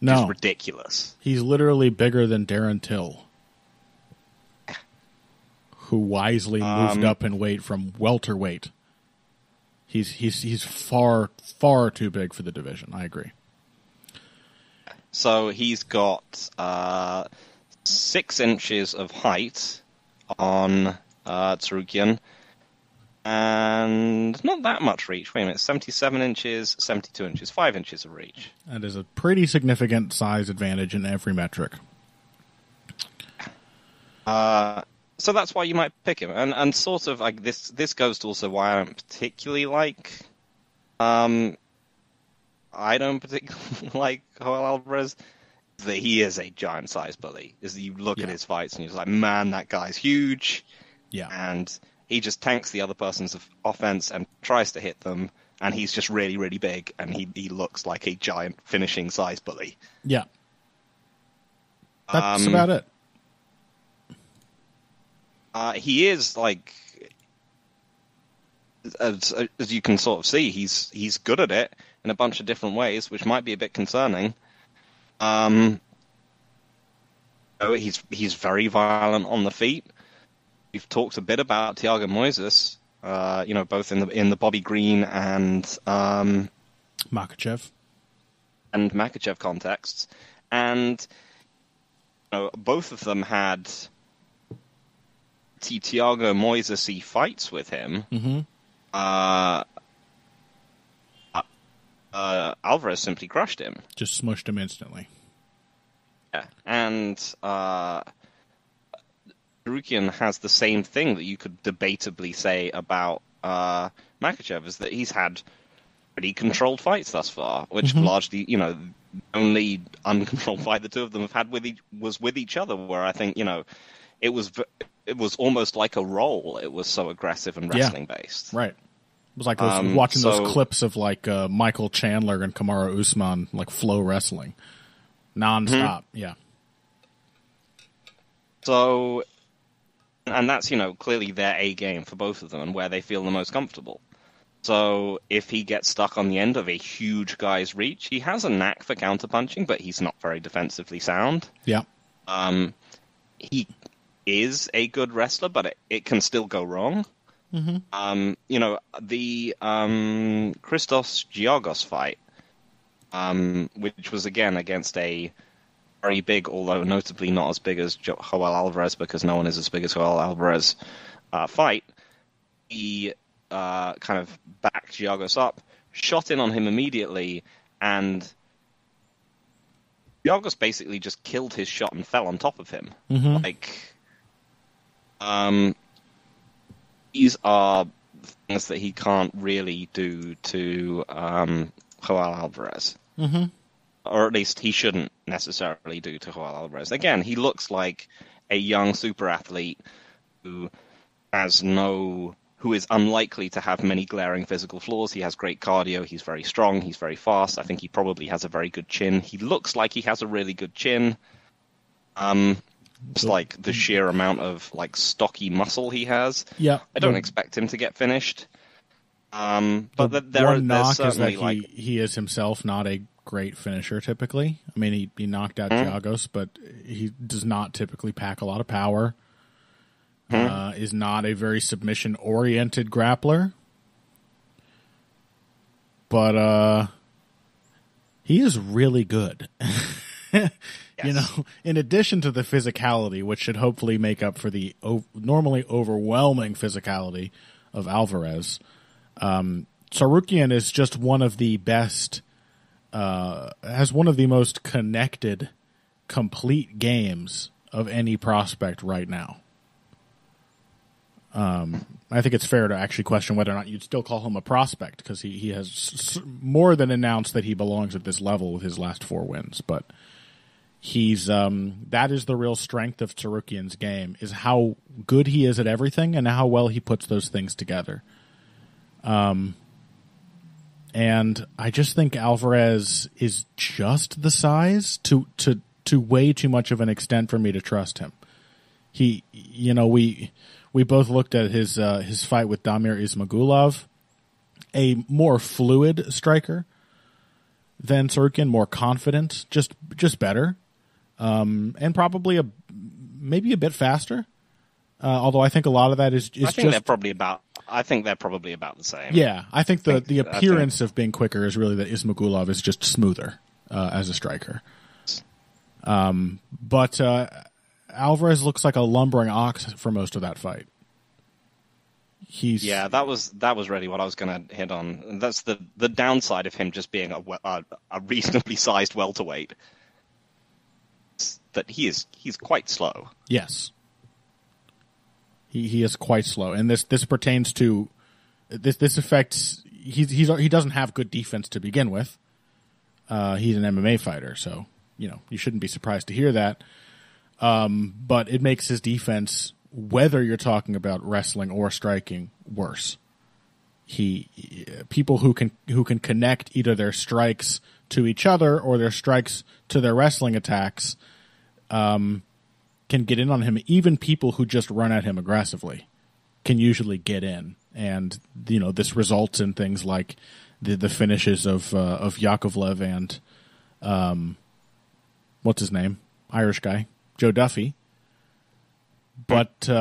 No, it's ridiculous. He's literally bigger than Darren Till, who wisely moved up in weight from welterweight. He's far too big for the division. I agree. So he's got 6 inches of height on. Tsarukyan, and not that much reach. Wait a minute, 77 inches, 72 inches, 5 inches of reach. That is a pretty significant size advantage in every metric. So that's why you might pick him, and sort of like this. This goes to also why I don't particularly like. I don't particularly like Joel Alvarez. That he is a giant-sized bully. Is that you look at his fights and you're like, man, that guy's huge. Yeah, and he just tanks the other person's offense and tries to hit them, and he's just really, really big, and he looks like a giant finishing size bully. Yeah, that's about it. He is like as you can sort of see, he's good at it in a bunch of different ways, which might be a bit concerning. He's very violent on the feet. We've talked a bit about Thiago Moises, both in the Bobby Green and Makhachev contexts, and both of them had Thiago Moises-y fights with him. Mm-hmm. Alvarez simply crushed him. Just smushed him instantly. Yeah, and Tsarukyan has the same thing that you could debatably say about Makhachev, is that he's had pretty controlled fights thus far, which mm-hmm. largely, only uncontrolled fight the two of them have had was with each other, where I think, it was almost like a role. It was so aggressive and wrestling-based. Right. It was like watching those clips of Michael Chandler and Kamaru Usman, flow wrestling. Non-stop, mm-hmm. yeah. So, and that's, clearly their A game for both of them and where they feel the most comfortable. So if he gets stuck on the end of a huge guy's reach, he has a knack for counterpunching, but he's not very defensively sound. Yeah. He is a good wrestler, but it can still go wrong. Mm-hmm. The Christos Giagos fight, which was, again, against a very big, although notably not as big as Joel Alvarez, because no one is as big as Joel Alvarez, fight, he kind of backed Giagos up, shot in on him immediately, and Giagos basically just killed his shot and fell on top of him. Mm-hmm. These are things that he can't really do to Joel Alvarez. Mm-hmm. Or at least he shouldn't necessarily do to Joel Alvarez. Again, he looks like a young super athlete who is unlikely to have many glaring physical flaws. He has great cardio. He's very strong. He's very fast. I think he probably has a very good chin. He looks like he has a really good chin. It's the sheer amount of stocky muscle he has. Yeah, I don't expect him to get finished. But there's certainly he is himself not a great finisher typically. I mean, he knocked out mm-hmm. Giagos, but he does not typically pack a lot of power. Mm-hmm. Is not a very submission oriented grappler, but he is really good. Yes. In addition to the physicality, which should hopefully make up for the normally overwhelming physicality of Alvarez, Tsarukyan is just one of the best, has one of the most connected, complete games of any prospect right now. I think it's fair to actually question whether or not you'd still call him a prospect, because he has more than announced that he belongs at this level with his last 4 wins, but he's that is the real strength of Tsarukyan's game, is how good he is at everything and how well he puts those things together. And I just think Alvarez is just the size to way too much of an extent for me to trust him. He, we both looked at his fight with Damir Ismagulov, a more fluid striker than Tsarukyan, more confident, just better. And probably maybe a bit faster. Although I think a lot of that is I think they're probably about the same. Yeah, I think the appearance of being quicker is really that Ismagulov is just smoother as a striker. But Alvarez looks like a lumbering ox for most of that fight. Yeah, that was really what I was going to hit on. And that's the downside of him just being a reasonably sized welterweight. That he's quite slow. Yes. He is quite slow, and this pertains to this affects he doesn't have good defense to begin with. He's an MMA fighter, so you shouldn't be surprised to hear that. But it makes his defense, whether you're talking about wrestling or striking, worse. People who can connect either their strikes to each other or their strikes to their wrestling attacks can get in on him. Even people who just run at him aggressively can usually get in And, you know, this results in things like the finishes of Yakovlev and what's his name? Irish guy, Joe Duffy. But you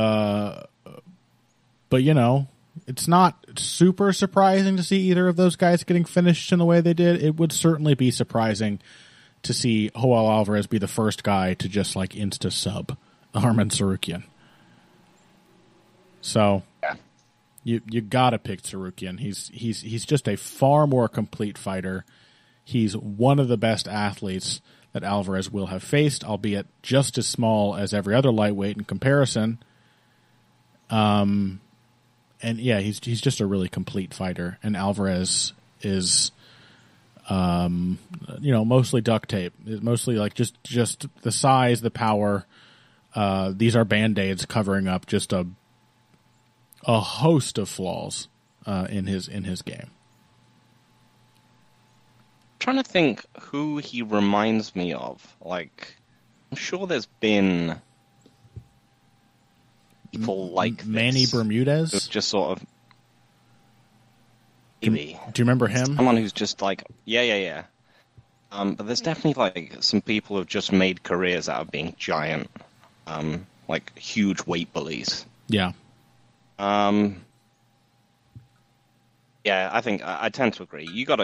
know, it's not super surprising to see either of those guys getting finished in the way they did. It would certainly be surprising to see Joel Alvarez be the first guy to just like insta sub Arman Tsarukyan. So you gotta pick Tsarukyan. He's just a far more complete fighter. He's one of the best athletes that Alvarez will have faced, albeit just as small as every other lightweight in comparison. And yeah, he's just a really complete fighter. And Alvarez is, you know, mostly duct tape. It's mostly like just the size, the power. These are Band-Aids covering up just a host of flaws in his game. Trying to think who he reminds me of. Like, I'm sure there's been people like Manny Bermudez. Who's just sort of maybe. Do you remember him? Someone who's just like, yeah. But there's definitely like some people who've just made careers out of being giant, like huge weight bullies. Yeah. Yeah, I think I tend to agree. You gotta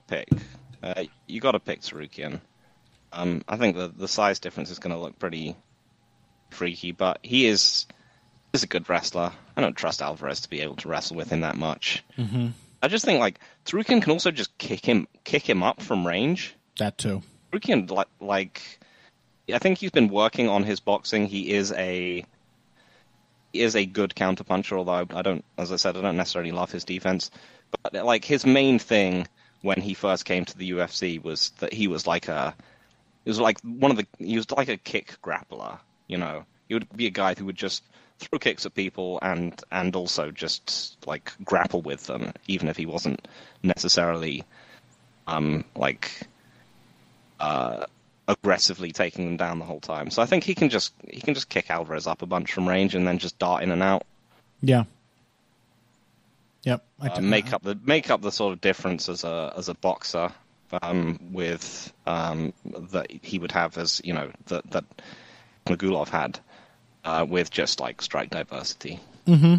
pick. You got to pick Tsarukyan. I think the size difference is going to look pretty freaky, but he's a good wrestler. I don't trust Alvarez to be able to wrestle with him that much. Mm-hmm. I just think like Tsarukyan can also just kick him up from range. That too. Tsarukyan like I think he's been working on his boxing. He is a good counterpuncher, although I don't necessarily love his defense. But like his main thing when he first came to the UFC was that he was like a kick grappler, you know. He would be a guy who would just throw kicks at people and also just like grapple with them, even if he wasn't necessarily aggressively taking them down the whole time. So I think he can just kick Alvarez up a bunch from range and then just dart in and out. Yeah. Yep. Make up the sort of difference as a boxer that he would have as, you know, that Magulov had with just like strike diversity. Mm-hmm.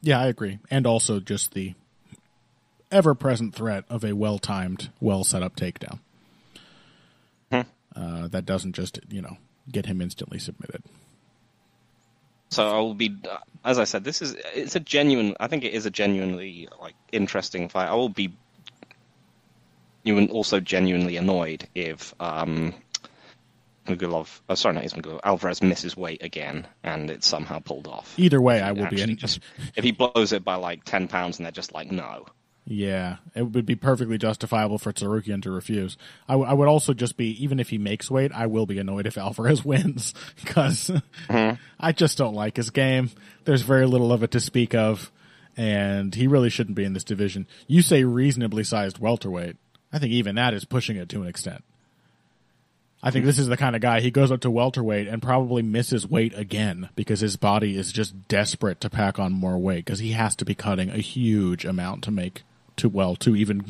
Yeah, I agree. And also just the ever-present threat of a well-timed, well-set-up takedown. That doesn't just, you know, get him instantly submitted. So I'll be, as I said, I think it is a genuinely like interesting fight. I will be also genuinely annoyed if Alvarez misses weight again and it's somehow pulled off. Either way, I will be annoyed. If he blows it by like 10 pounds and they're just like, no. Yeah, it would be perfectly justifiable for Tsarukyan to refuse. I would also just be, even if he makes weight, I will be annoyed if Alvarez wins because I just don't like his game. There's very little of it to speak of, and he really shouldn't be in this division. You say reasonably sized welterweight. I think even that is pushing it to an extent. I think this is the kind of guy, he goes up to welterweight and probably misses weight again because his body is just desperate to pack on more weight because he has to be cutting a huge amount to make to even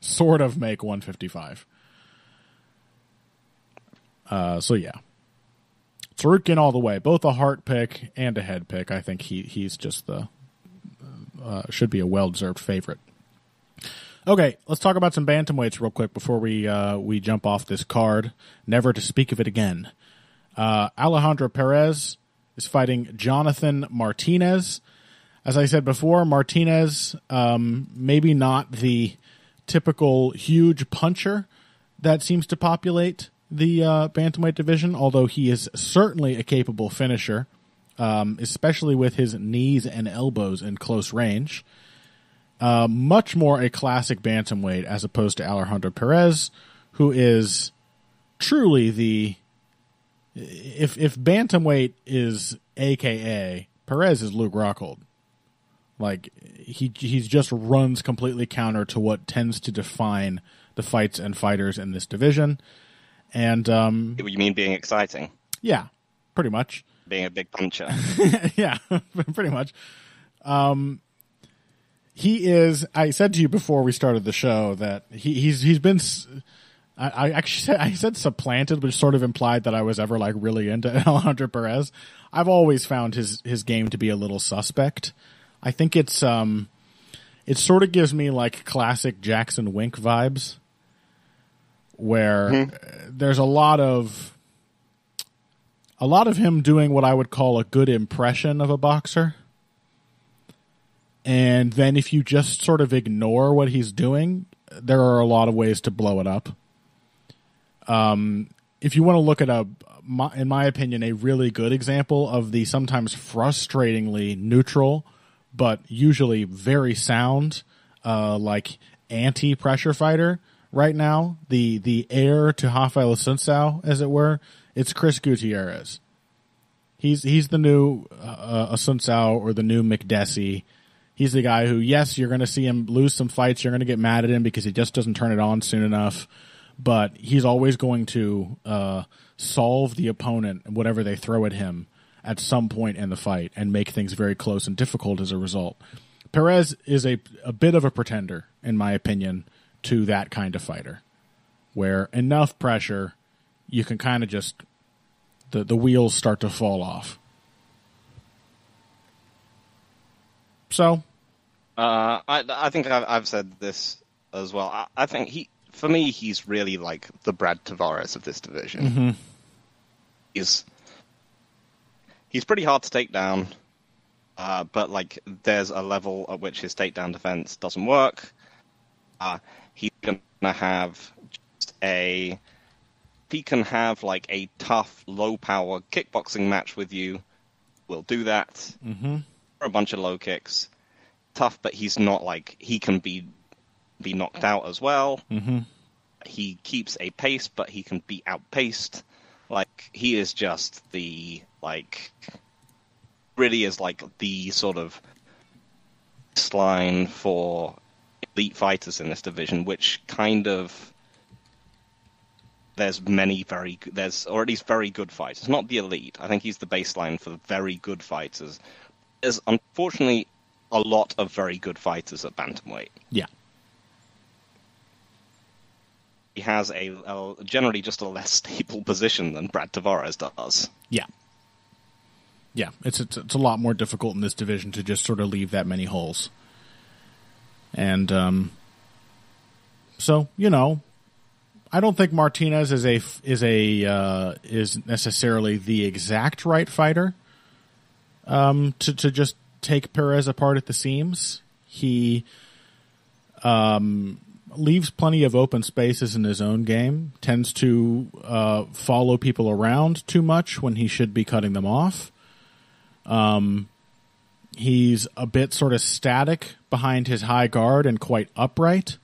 sort of make 155. So yeah, Tsarukyan all the way, both a heart pick and a head pick. I think he's just the should be a well-deserved favorite. Okay, let's talk about some bantamweights real quick before we jump off this card, never to speak of it again. Alejandro Perez is fighting Jonathan Martinez. As I said before, Martinez, maybe not the typical huge puncher that seems to populate the bantamweight division, although he is certainly a capable finisher, especially with his knees and elbows in close range. Much more a classic bantamweight as opposed to Alejandro Perez, who is truly the... If bantamweight is AKA, Perez is Luke Rockhold. Like, he just runs completely counter to what tends to define the fights and fighters in this division. And you mean being exciting? Yeah, pretty much. Being a big puncher. Yeah, pretty much. He is. I said to you before we started the show that he's been. I actually said supplanted, which sort of implied that I was ever like really into Alejandro Perez. I've always found his game to be a little suspect. I think it's it sort of gives me like classic Jackson Wink vibes, where there's a lot of him doing what I would call a good impression of a boxer. And then if you just sort of ignore what he's doing, there are a lot of ways to blow it up. If you want to look at in my opinion, a really good example of the sometimes frustratingly neutral, but usually very sound, like anti-pressure fighter right now, the heir to Rafael Sunsao, as it were, it's Chris Gutierrez. He's the new Sunsao or the new McDessie. He's the guy who, yes, you're going to see him lose some fights. You're going to get mad at him because he just doesn't turn it on soon enough. But he's always going to solve the opponent, whatever they throw at him, at some point in the fight and make things very close and difficult as a result. Perez is a bit of a pretender, in my opinion, to that kind of fighter, where enough pressure, you can kind of just the wheels start to fall off. So, I think I've said this as well. I think he's really like the Brad Tavares of this division. Mm-hmm. He's pretty hard to take down, but like there's a level at which his takedown defense doesn't work. He's gonna have he can have like a tough, low power kickboxing match with you. We'll do that. Mm-hmm. A bunch of low kicks, tough, but he's not like he can be knocked out as well. Mm-hmm. He keeps a pace, but he can be outpaced. Like he is just the sort of baseline for elite fighters in this division, which kind of or at least very good fighters. Not the elite. I think he's the baseline for the very good fighters. There's unfortunately a lot of very good fighters at bantamweight. Yeah, he has a generally just a less stable position than Brad Tavares does. Yeah, it's a lot more difficult in this division to just sort of leave that many holes. And so I don't think Martinez is necessarily the exact right fighter. To just take Perez apart at the seams. He leaves plenty of open spaces in his own game, tends to follow people around too much when he should be cutting them off. He's a bit sort of static behind his high guard and quite upright.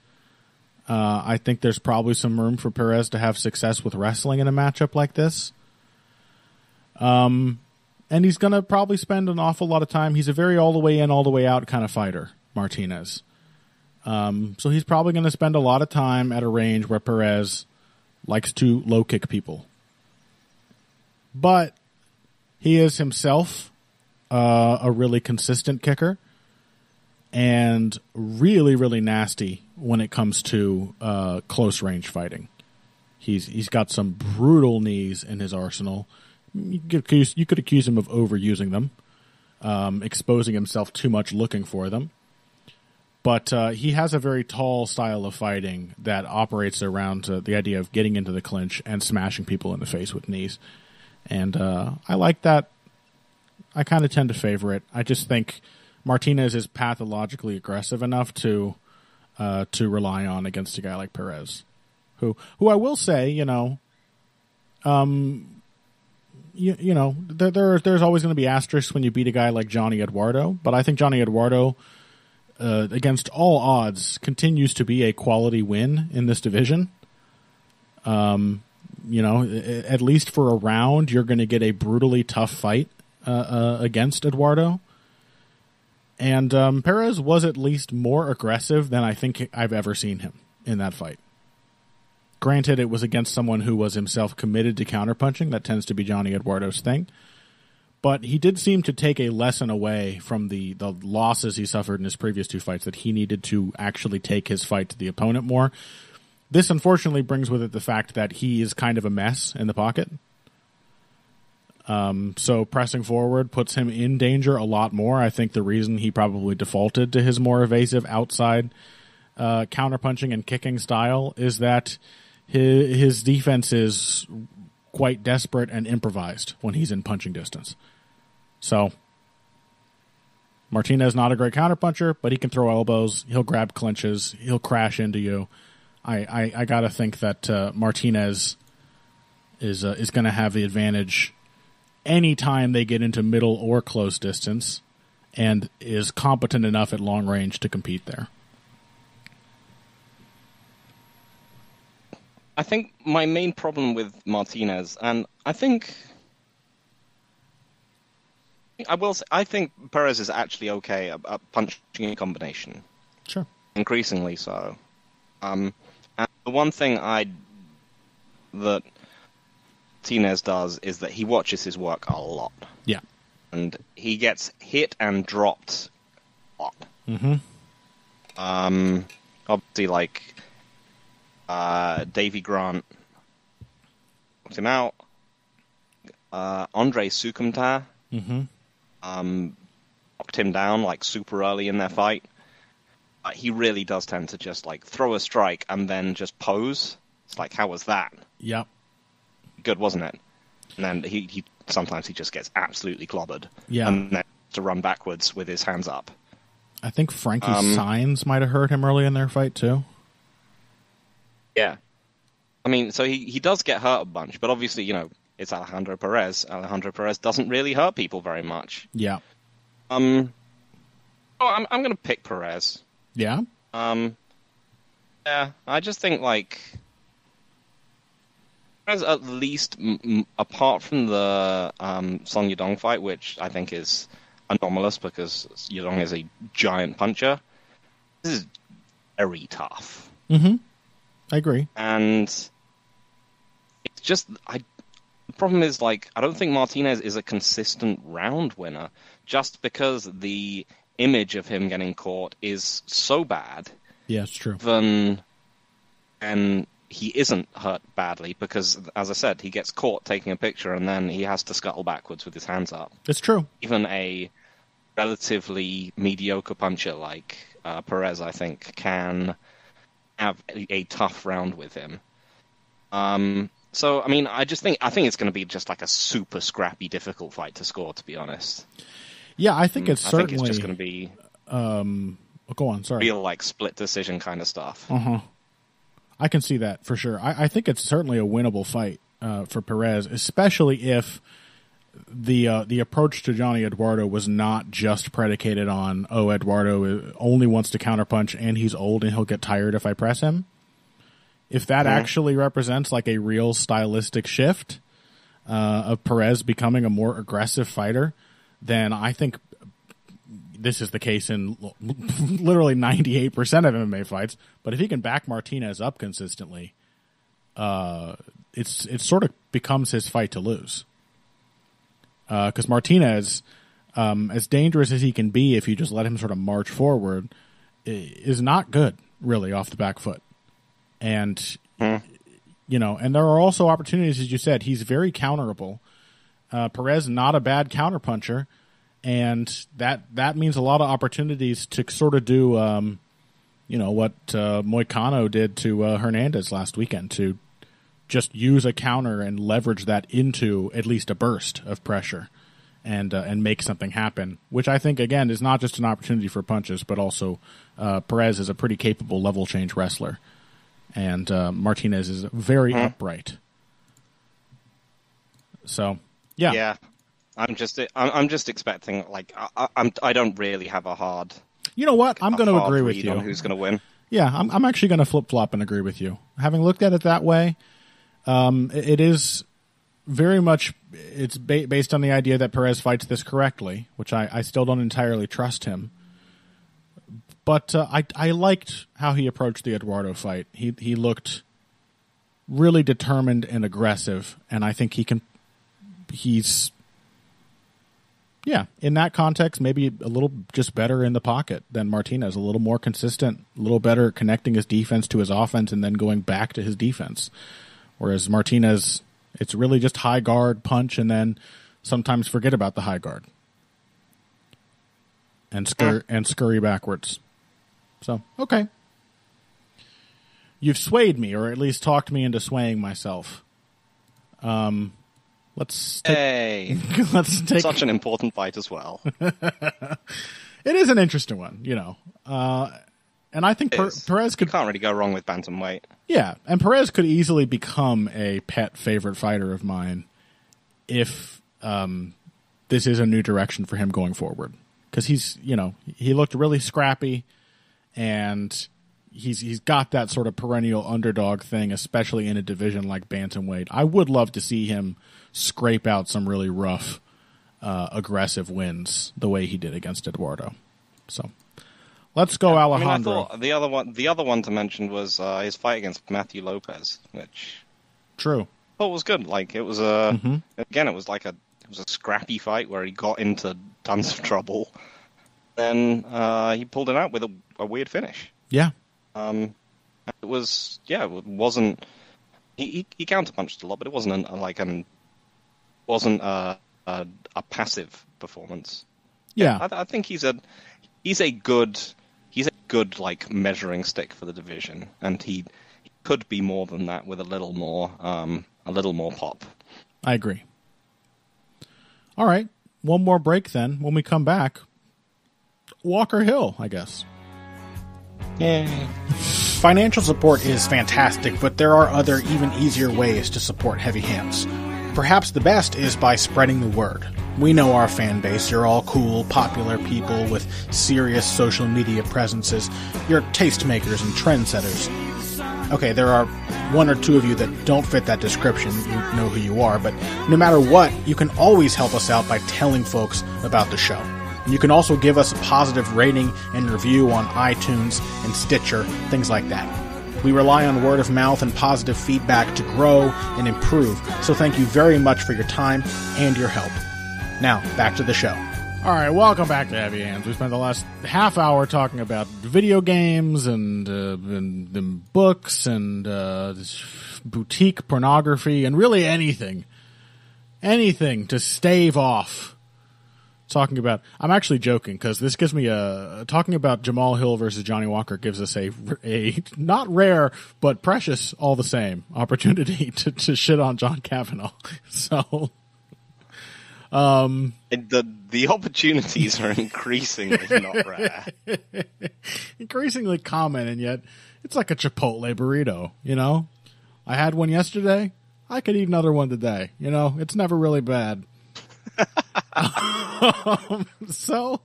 I think there's probably some room for Perez to have success with wrestling in a matchup like this. And he's going to probably spend an awful lot of time. He's a very all-the-way-in, all-the-way-out kind of fighter, Martinez. So he's probably going to spend a lot of time at a range where Perez likes to low-kick people. But he is himself a really consistent kicker and really, really nasty when it comes to close-range fighting. He's got some brutal knees in his arsenal. You could accuse him of overusing them, exposing himself too much looking for them. But he has a very tall style of fighting that operates around the idea of getting into the clinch and smashing people in the face with knees. And I like that. I kind of tend to favor it. I just think Martinez is pathologically aggressive enough to rely on against a guy like Perez, who I will say, there's always going to be asterisks when you beat a guy like Johnny Eduardo, but I think Johnny Eduardo, against all odds, continues to be a quality win in this division. At least for a round, you're going to get a brutally tough fight against Eduardo. And Perez was at least more aggressive than I think I've ever seen him in that fight. Granted, it was against someone who was himself committed to counterpunching. That tends to be Johnny Eduardo's thing. But he did seem to take a lesson away from the losses he suffered in his previous two fights, that he needed to actually take his fight to the opponent more. This, unfortunately, brings with it the fact that he is kind of a mess in the pocket. So pressing forward puts him in danger a lot more. I think the reason he probably defaulted to his more evasive outside counterpunching and kicking style is that his defense is quite desperate and improvised when he's in punching distance. So Martinez, not a great counterpuncher, but he can throw elbows. He'll grab clinches. He'll crash into you. I got to think that Martinez is going to have the advantage anytime they get into middle or close distance, and is competent enough at long range to compete there. I think my main problem with Martinez, and I think Perez is actually okay at punching in combination. Sure. Increasingly so. And the one thing that Martinez does is that he watches his work a lot. Yeah. And he gets hit and dropped a lot. Mm-hmm. Obviously, like, Davy Grant knocked him out. Andre Sukumta knocked him down, like, super early in their fight. He really does tend to just, like, throw a strike and then just pose. It's like, how was that? Yep. Good, wasn't it? And then he sometimes he just gets absolutely clobbered. Yeah. And then to run backwards with his hands up. I think Frankie Saenz might have hurt him early in their fight, too. Yeah. I mean, so he does get hurt a bunch, but obviously, you know, it's Alejandro Perez. Alejandro Perez doesn't really hurt people very much. Yeah. I'm going to pick Perez. Yeah. Yeah, I just think, like, Perez, at least apart from the Song Yudong fight, which I think is anomalous because Yudong is a giant puncher, this is very tough. Mm-hmm. I agree. And it's just, the problem is, like, I don't think Martinez is a consistent round winner just because the image of him getting caught is so bad. Yeah, it's true. And he isn't hurt badly because, as I said, he gets caught taking a picture and then he has to scuttle backwards with his hands up. It's true. Even a relatively mediocre puncher like Perez, I think, can have a tough round with him. So, I mean, I think it's going to be just like a super scrappy, difficult fight to score, to be honest. Yeah, I think it's certainly... I think it's just going to be... go on, sorry. Real, like, split decision kind of stuff. Uh-huh. I can see that, for sure. I think it's certainly a winnable fight for Perez, especially if the approach to Johnny Eduardo was not just predicated on, oh, Eduardo only wants to counterpunch and he's old and he'll get tired if I press him. If that actually represents, like, a real stylistic shift of Perez becoming a more aggressive fighter, then I think this is the case in literally 98% of MMA fights. But if he can back Martinez up consistently, it sort of becomes his fight to lose. Because Martinez, as dangerous as he can be if you just let him sort of march forward, is not good, really, off the back foot. And, you know, and there are also opportunities, as you said, he's very counterable. Perez, not a bad counterpuncher, and that means a lot of opportunities to sort of do, you know, what Moicano did to Hernandez last weekend, to just use a counter and leverage that into at least a burst of pressure and make something happen, which I think, again, is not just an opportunity for punches, but also Perez is a pretty capable level change wrestler, and Martinez is very upright. So... Yeah, I'm just expecting, like, I don't really have a hard. You know what? I'm going to agree with you on who's going to win. Yeah, I'm actually going to flip flop and agree with you. Having looked at it that way, it is very much based on the idea that Perez fights this correctly, which I still don't entirely trust him. But I liked how he approached the Eduardo fight. He looked really determined and aggressive, and I think he can. He's Yeah, in that context, maybe a little just better in the pocket than Martinez, a little more consistent, a little better connecting his defense to his offense and then going back to his defense. Whereas Martinez, it's really just high guard, punch, and then sometimes forget about the high guard and scurry backwards. So, okay. You've swayed me, or at least talked me into swaying myself. Let's take such an important fight as well. It is an interesting one, you know. And I think Perez could... You can't really go wrong with bantamweight. Yeah, and Perez could easily become a pet favorite fighter of mine if this is a new direction for him going forward. Because he's, you know, he looked really scrappy, and he's got that sort of perennial underdog thing, especially in a division like bantamweight. I would love to see him scrape out some really rough, aggressive wins the way he did against Eduardo. So let's go, yeah, Alejandro. I mean, I thought the other one to mention was his fight against Matthew Lopez, which I thought was good. Like, it was a again, it was like a scrappy fight where he got into tons of trouble, then he pulled it out with a weird finish. Yeah. It was, yeah, it wasn't, he counterpunched a lot, but it wasn't a passive performance. Yeah. I think he's a good like measuring stick for the division, and he could be more than that with a little more pop. I agree. All right. One more break, then. When we come back, Walker Hill, I guess. Yay. Financial support is fantastic, but there are other, even easier ways to support Heavy Hands. Perhaps the best is by spreading the word. We know our fan base. You're all cool, popular people with serious social media presences. You're tastemakers and trendsetters. Okay, there are one or two of you that don't fit that description. You know who you are, but no matter what, you can always help us out by telling folks about the show. And you can also give us a positive rating and review on iTunes and Stitcher, things like that. We rely on word of mouth and positive feedback to grow and improve, so thank you very much for your time and your help. Now, back to the show. All right, welcome back to Heavy Hands. We spent the last half hour talking about video games and books and boutique pornography and really anything to stave off talking about. I'm actually joking, because this gives me a talking about Jamahal Hill versus Johnny Walker gives us a not rare but precious all the same opportunity to shit on John Kavanaugh. So. The opportunities are increasingly not rare. Increasingly common, and yet it's like a Chipotle burrito, you know? I had one yesterday. I could eat another one today. You know, it's never really bad. So,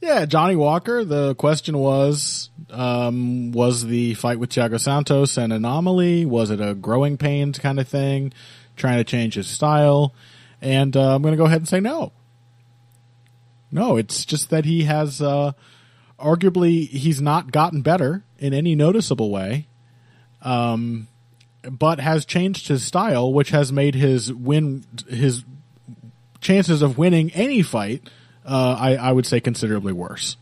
yeah, Johnny Walker, the question was the fight with Thiago Santos an anomaly? Was it a growing pains kind of thing? Trying to change his style? And I'm going to go ahead and say no. No, it's just that he has arguably he's not gotten better in any noticeable way, but has changed his style, which has made his chances of winning any fight, I would say, considerably worse.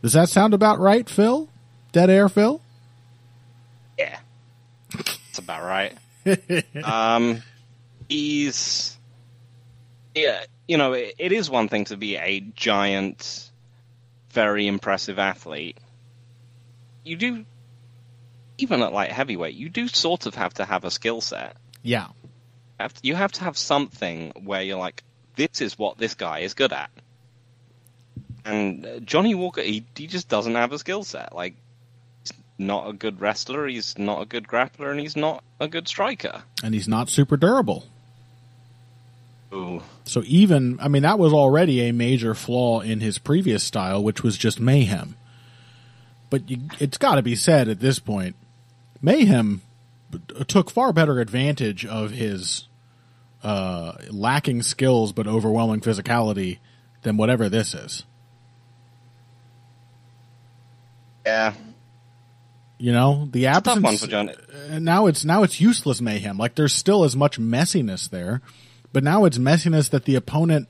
Does that sound about right, Phil? Dead air, Phil? Yeah. That's about right. It is one thing to be a giant, very impressive athlete. You do, even at light heavyweight, you do sort of have to have a skill set. Yeah. You have to have something where you're like, this is what this guy is good at. And Johnny Walker, he just doesn't have a skill set. Like, not a good wrestler, he's not a good grappler, and he's not a good striker. And he's not super durable. Ooh. So even, I mean, that was already a major flaw in his previous style, which was just mayhem. But it's got to be said at this point, Mayhem took far better advantage of his lacking skills but overwhelming physicality than whatever this is. Yeah. You know, the absence. It's a tough one for John. Now it's useless mayhem. Like, there's still as much messiness there, but now it's messiness that the opponent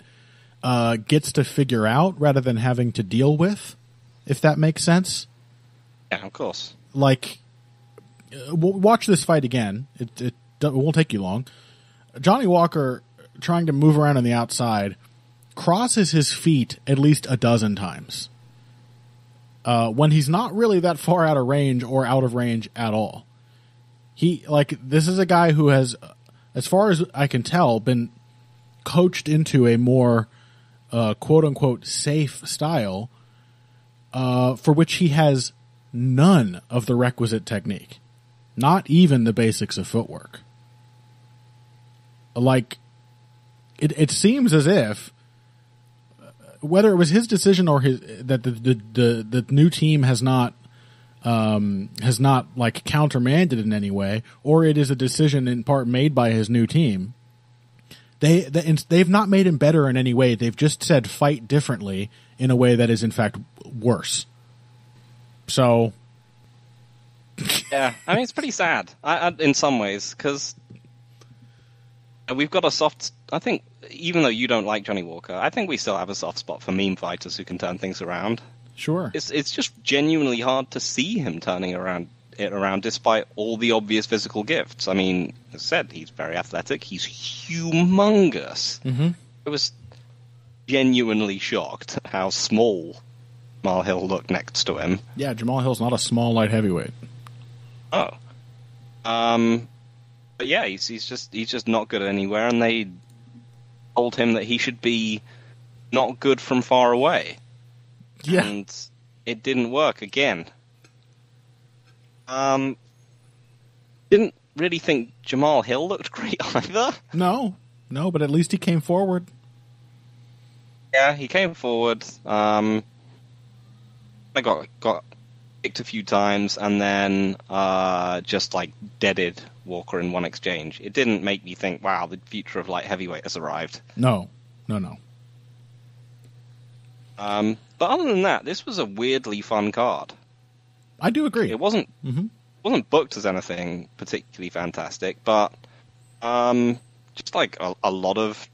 gets to figure out rather than having to deal with, if that makes sense. Yeah, of course. Like, watch this fight again. It won't take you long. Johnny Walker, trying to move around on the outside, crosses his feet at least a dozen times. When he's not really that far out of range or out of range at all. This is a guy who has, as far as I can tell, been coached into a more quote-unquote safe style for which he has none of the requisite technique. Not even the basics of footwork. Like, it seems as if, whether it was his decision or that the new team has not like countermanded in any way, or it is a decision in part made by his new team, they've not made him better in any way. They've just said fight differently in a way that is in fact worse. So, yeah, I mean, it's pretty sad in some ways, because we've got a soft. I think, even though you don't like Johnny Walker, I think we still have a soft spot for meme fighters who can turn things around. Sure. It's just genuinely hard to see him turning around despite all the obvious physical gifts. I mean, as I said, he's very athletic. He's humongous. Mm-hmm. I was genuinely shocked how small Jamahal Hill looked next to him. Yeah, Jamahal Hill's not a small light heavyweight. Oh. But yeah, he's just not good anywhere, and they told him that he should be not good from far away. Yeah. And it didn't work again. Didn't really think Jamahal Hill looked great either. No, but at least he came forward. Yeah, he came forward. I got kicked a few times, and then just like deaded Walker in one exchange. It didn't make me think, wow, the future of light heavyweight has arrived. No. But other than that, this was a weirdly fun card. I do agree. It wasn't wasn't booked as anything particularly fantastic, but just like a lot of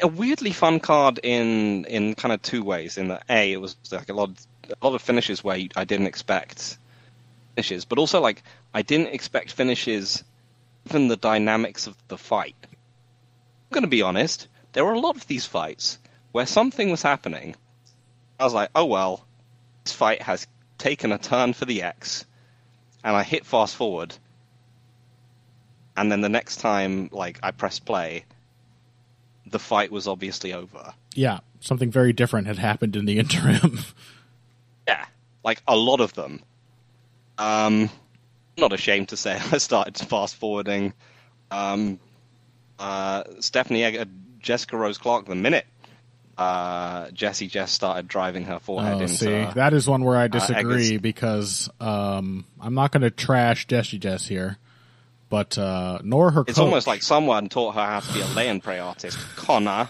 a weirdly fun card in kind of two ways. In that, A, it was like a lot of finishes where I didn't expect finishes, but also like I didn't expect finishes given the dynamics of the fight. I'm going to be honest. There were a lot of these fights where something was happening. I was like, oh, well, this fight has taken a turn for the X. And I hit fast forward. And then the next time, like, I pressed play, the fight was obviously over. Yeah, something very different had happened in the interim. Yeah, like a lot of them. Not ashamed to say I started fast forwarding. Stephanie Egger, Jessica Rose Clark, the minute Jessie Jess started driving her forehead into... See, that is one where I disagree, because I'm not going to trash Jessie Jess here, but nor her coach. It's almost like someone taught her how to be a lay-in prey artist, Connor.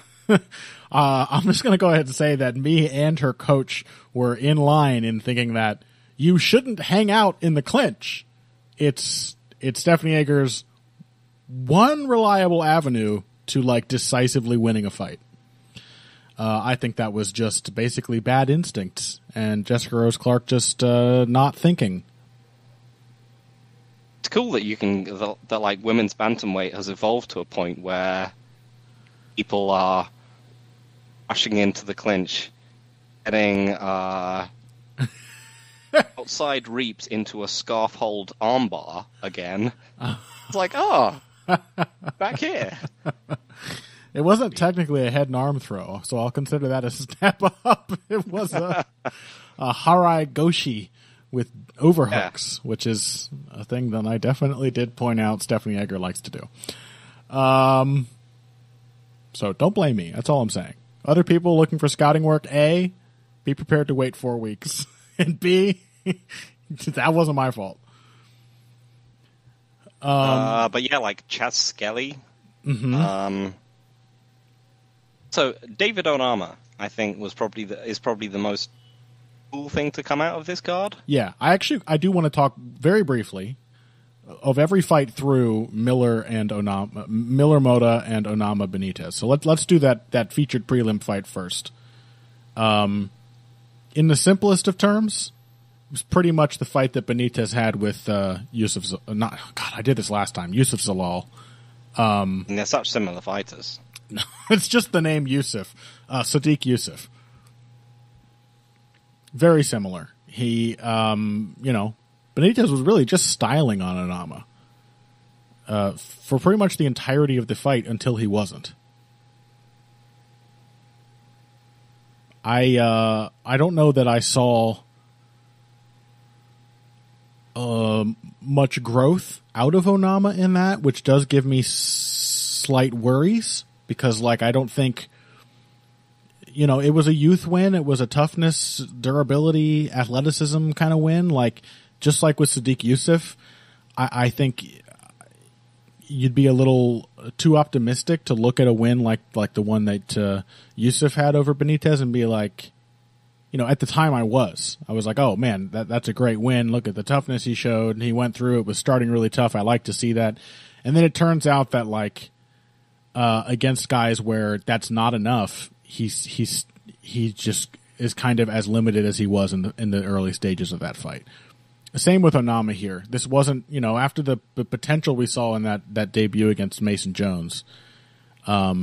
I'm just going to go ahead and say that me and her coach were in line in thinking that you shouldn't hang out in the clinch. It's Stephanie Egger's one reliable avenue to like decisively winning a fight. I think that was just basically bad instincts, and Jessica Rose Clark just not thinking. It's cool that you can that like women's bantamweight has evolved to a point where people are rushing into the clinch, getting outside reaps into a scarf hold armbar again. It's like, oh. Back here. It wasn't technically a head and arm throw, so I'll consider that a step up. It was a harai goshi with overhooks, which is a thing that I definitely did point out Stephanie Egger likes to do. So don't blame me. That's all I'm saying. Other people looking for scouting work, A, be prepared to wait 4 weeks, and B, that wasn't my fault. But yeah, like Chas Skelly. Mm-hmm. So David Onama, I think, is probably the most cool thing to come out of this card? Yeah, I do want to talk very briefly of every fight through Miller Motta and Onama Benitez. So let's do that featured prelim fight first. In the simplest of terms, it was pretty much the fight that Benitez had with Yusuf Zalal. And they're such similar fighters. It's just the name Yusuf, Sadiq Yusuf. Very similar. He, Benitez was really just styling on Onama for pretty much the entirety of the fight until he wasn't. I don't know that I saw much growth out of Onama in that, which does give me slight worries because, I don't think, it was a youth win. It was a toughness, durability, athleticism kind of win. Just like with Sadiq Yusuf, I think you'd be a little too optimistic to look at a win like the one that Yusuf had over Benitez and be like, at the time I was like, oh, man, that's a great win. Look at the toughness he showed. And he went through. It was starting really tough. I like to see that. And then it turns out that against guys where that's not enough, he just is kind of as limited as he was in the early stages of that fight. Same with Onama here. This wasn't, after the potential we saw in that debut against Mason Jones, I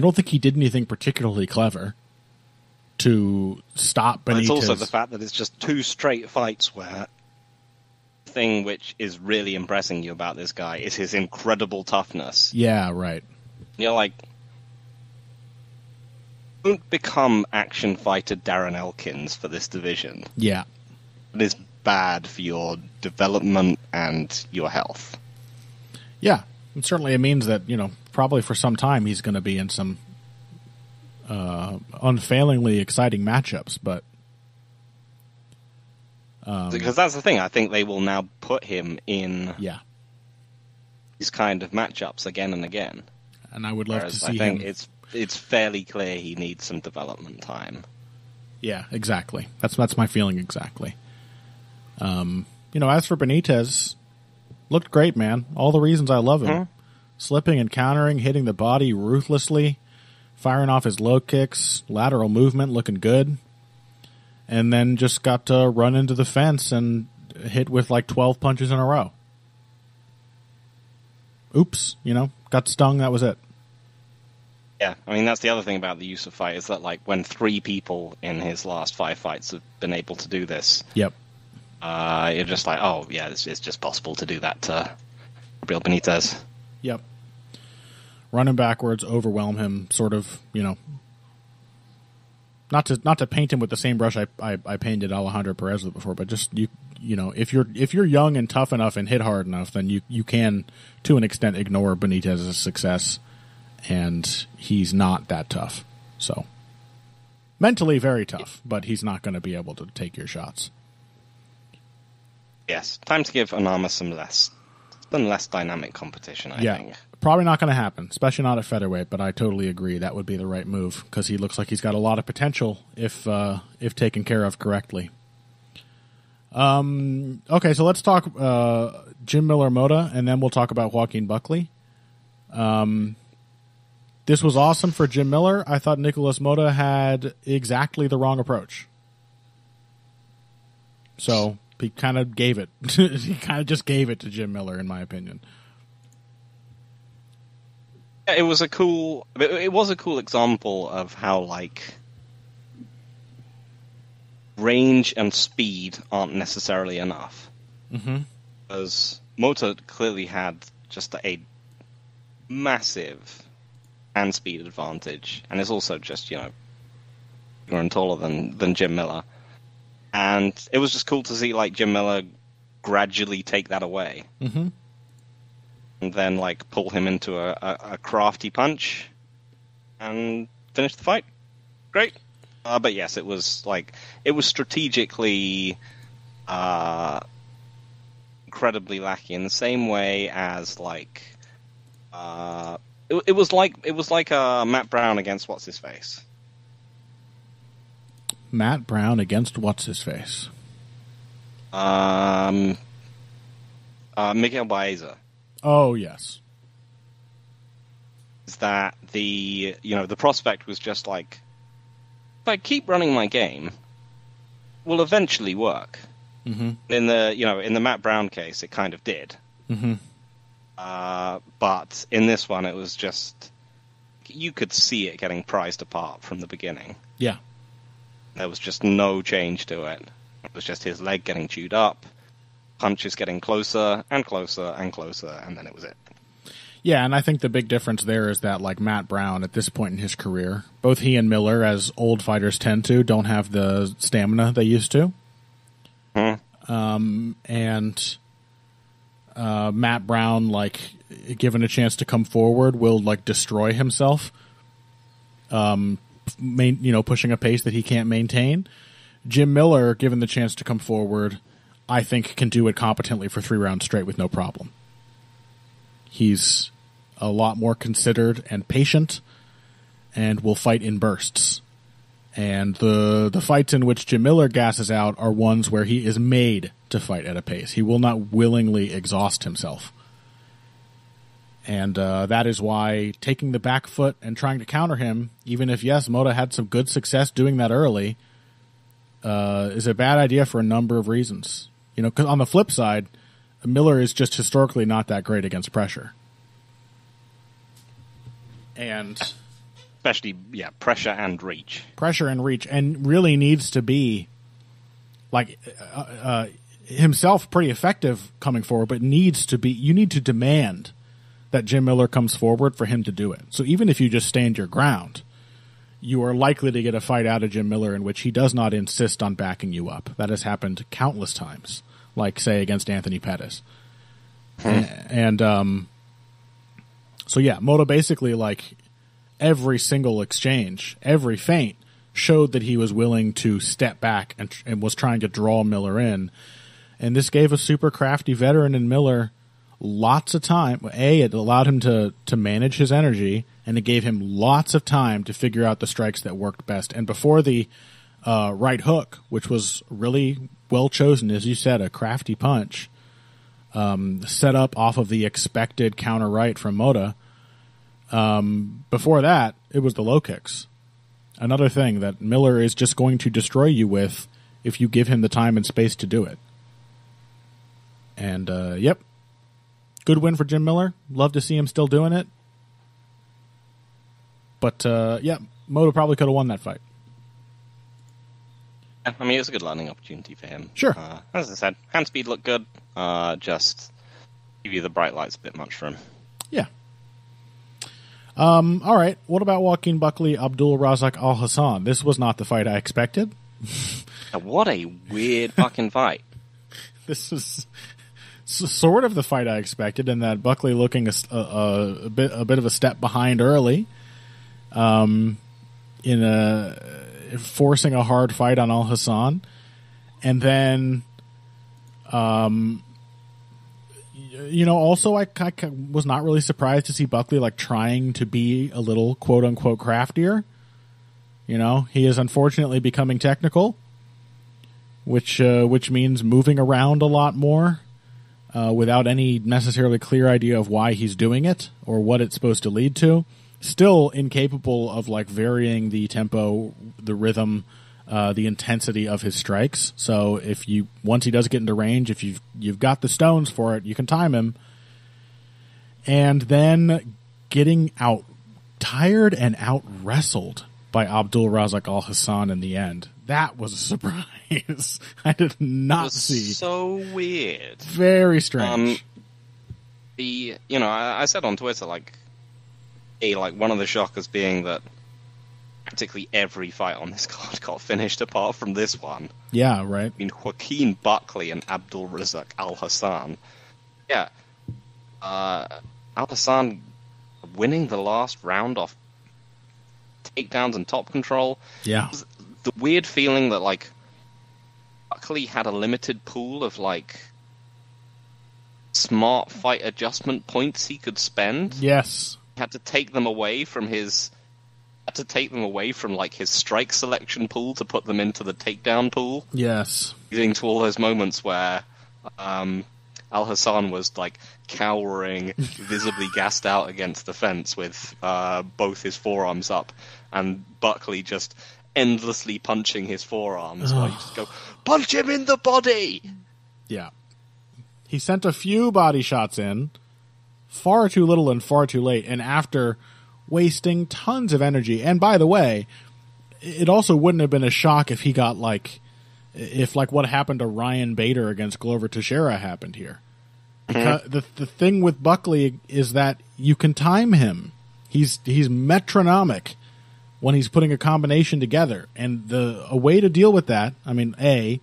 don't think he did anything particularly clever to stop Benitez. It's also the fact that it's just two straight fights where the thing which is really impressing you about this guy is his incredible toughness. Yeah, right. Don't become action fighter Darren Elkins for this division. Yeah. It is bad for your development and your health. Yeah, and certainly it means that, probably for some time he's going to be in some unfailingly exciting matchups. But because that's the thing, I think they will now put him in these kind of matchups again and again. And I would love to see him. I think it's fairly clear he needs some development time. Yeah, exactly. That's my feeling exactly. As for Benitez, looked great, man. All the reasons I love him. Slipping and countering, hitting the body ruthlessly, firing off his low kicks, lateral movement, looking good. And then just got to run into the fence and hit with 12 punches in a row. Oops, got stung, that was it. Yeah, that's the other thing about the Yusuf fight is that, when three people in his last five fights have been able to do this. Yep. You're just it's just possible to do that to Gabriel Benitez. Yep. Run him backwards, overwhelm him, sort of, not to paint him with the same brush I painted Alejandro Perez with before, but just if you're young and tough enough and hit hard enough, then you can to an extent ignore Benitez's success, and he's not that tough. So mentally very tough, but he's not going to be able to take your shots. Yes, time to give Onama some less dynamic competition, I think. Probably not going to happen, especially not at featherweight, but I totally agree that would be the right move because he looks like he's got a lot of potential if taken care of correctly. Okay, so let's talk Jim Miller Motta, and then we'll talk about Joaquin Buckley. This was awesome for Jim Miller. I thought Nicolas Motta had exactly the wrong approach. So... he kind of gave it. He kind of just gave it to Jim Miller, in my opinion. It was a cool. It was a cool example of how range and speed aren't necessarily enough. Mm-hmm. Because Motta clearly had just a massive hand speed advantage, and it's also just bigger and taller than Jim Miller. And it was just cool to see, Jim Miller gradually take that away. Mm-hmm. And then, pull him into a crafty punch and finish the fight. Great. But yes, it was, it was strategically incredibly lacking in the same way as, it was like Matt Brown against What's-His-Face. Matt Brown against what's-his-face? Miguel Baeza. Oh, yes. That the, you know, the prospect was just like, if I keep running my game, will eventually work. Mm-hmm. In the, you know, in the Matt Brown case, it kind of did. Mm-hmm. But in this one, it was just, you could see it getting prized apart from the beginning. Yeah. There was just no change to it. It was just his leg getting chewed up, punches getting closer and closer and closer, and then it was it. Yeah, and I think the big difference there is that, like, Matt Brown, at this point in his career, both he and Miller, as old fighters tend to, don't have the stamina they used to. Mm-hmm. Matt Brown, like, given a chance to come forward, will, like, destroy himself, pushing a pace that he can't maintain. Jim Miller, given the chance to come forward, I think can do it competently for 3 rounds straight with no problem. He's a lot more considered and patient and will fight in bursts. And the fights in which Jim Miller gasses out are ones where he is made to fight at a pace. He will not willingly exhaust himself. And that is why taking the back foot and trying to counter him, even if, yes, Motta had some good success doing that early, is a bad idea for a number of reasons. You know, 'cause on the flip side, Miller is just historically not that great against pressure. And especially, yeah, pressure and reach. Pressure and reach, and really needs to be, like, himself pretty effective coming forward, but needs to be, you need to demand that Jim Miller comes forward for him to do it. So even if you just stand your ground, you are likely to get a fight out of Jim Miller in which he does not insist on backing you up. That has happened countless times. Like, say, against Anthony Pettis. So, yeah, Motta basically, like, every single exchange, every feint, showed that he was willing to step back and was trying to draw Miller in. And this gave a super crafty veteran in Miller lots of time. A, it allowed him to manage his energy, and it gave him lots of time to figure out the strikes that worked best. And before the right hook, which was really well chosen, as you said, a crafty punch, set up off of the expected counter right from Motta. Before that, it was the low kicks. Another thing that Miller is just going to destroy you with if you give him the time and space to do it. And, yep. Good win for Jim Miller. Love to see him still doing it. But, yeah, Motta probably could have won that fight. I mean, it was a good learning opportunity for him. Sure. As I said, hand speed looked good. Just give you the bright lights a bit much for him. Yeah. All right. What about Joaquin Buckley, Abdul Razak Al-Hassan? This was not the fight I expected. What a weird fucking fight. This was sort of the fight I expected, in that Buckley looking a bit of a step behind early. Forcing a hard fight on Al-Hassan, and then I was not really surprised to see Buckley, like, trying to be a little quote unquote craftier. You know, he is unfortunately becoming technical, which means moving around a lot more without any necessarily clear idea of why he's doing it or what it's supposed to lead to. Still incapable of, like, varying the tempo, the rhythm, the intensity of his strikes. So once he does get into range, if you've got the stones for it, you can time him. And then getting out tired and out wrestled by Abdul Razak Al-Hassan in the end. That was a surprise. I did not see. So weird. Very strange. I said on Twitter, like, one of the shockers being that practically every fight on this card got finished apart from this one. Yeah, right. I mean, Joaquin Buckley and Abdul Razak Al-Hassan. Yeah. Al-Hassan winning the last round off takedowns and top control. Yeah. The weird feeling that, like, Buckley had a limited pool of, like, smart fight adjustment points he could spend. Yes. Had to take them away from his had to take them away from like his strike selection pool to put them into the takedown pool. Yes. Leading to all those moments where Al-Hassan was like cowering, visibly gassed out against the fence with both his forearms up, and Buckley just endlessly punching his forearms while you just go, punch him in the body! Yeah. He sent a few body shots in, far too little and far too late, and after wasting tons of energy. And by the way, it also wouldn't have been a shock if he got like, if like what happened to Ryan Bader against Glover Teixeira happened here. Because the thing with Buckley is that you can time him. He's metronomic when he's putting a combination together. And a way to deal with that, I mean, A,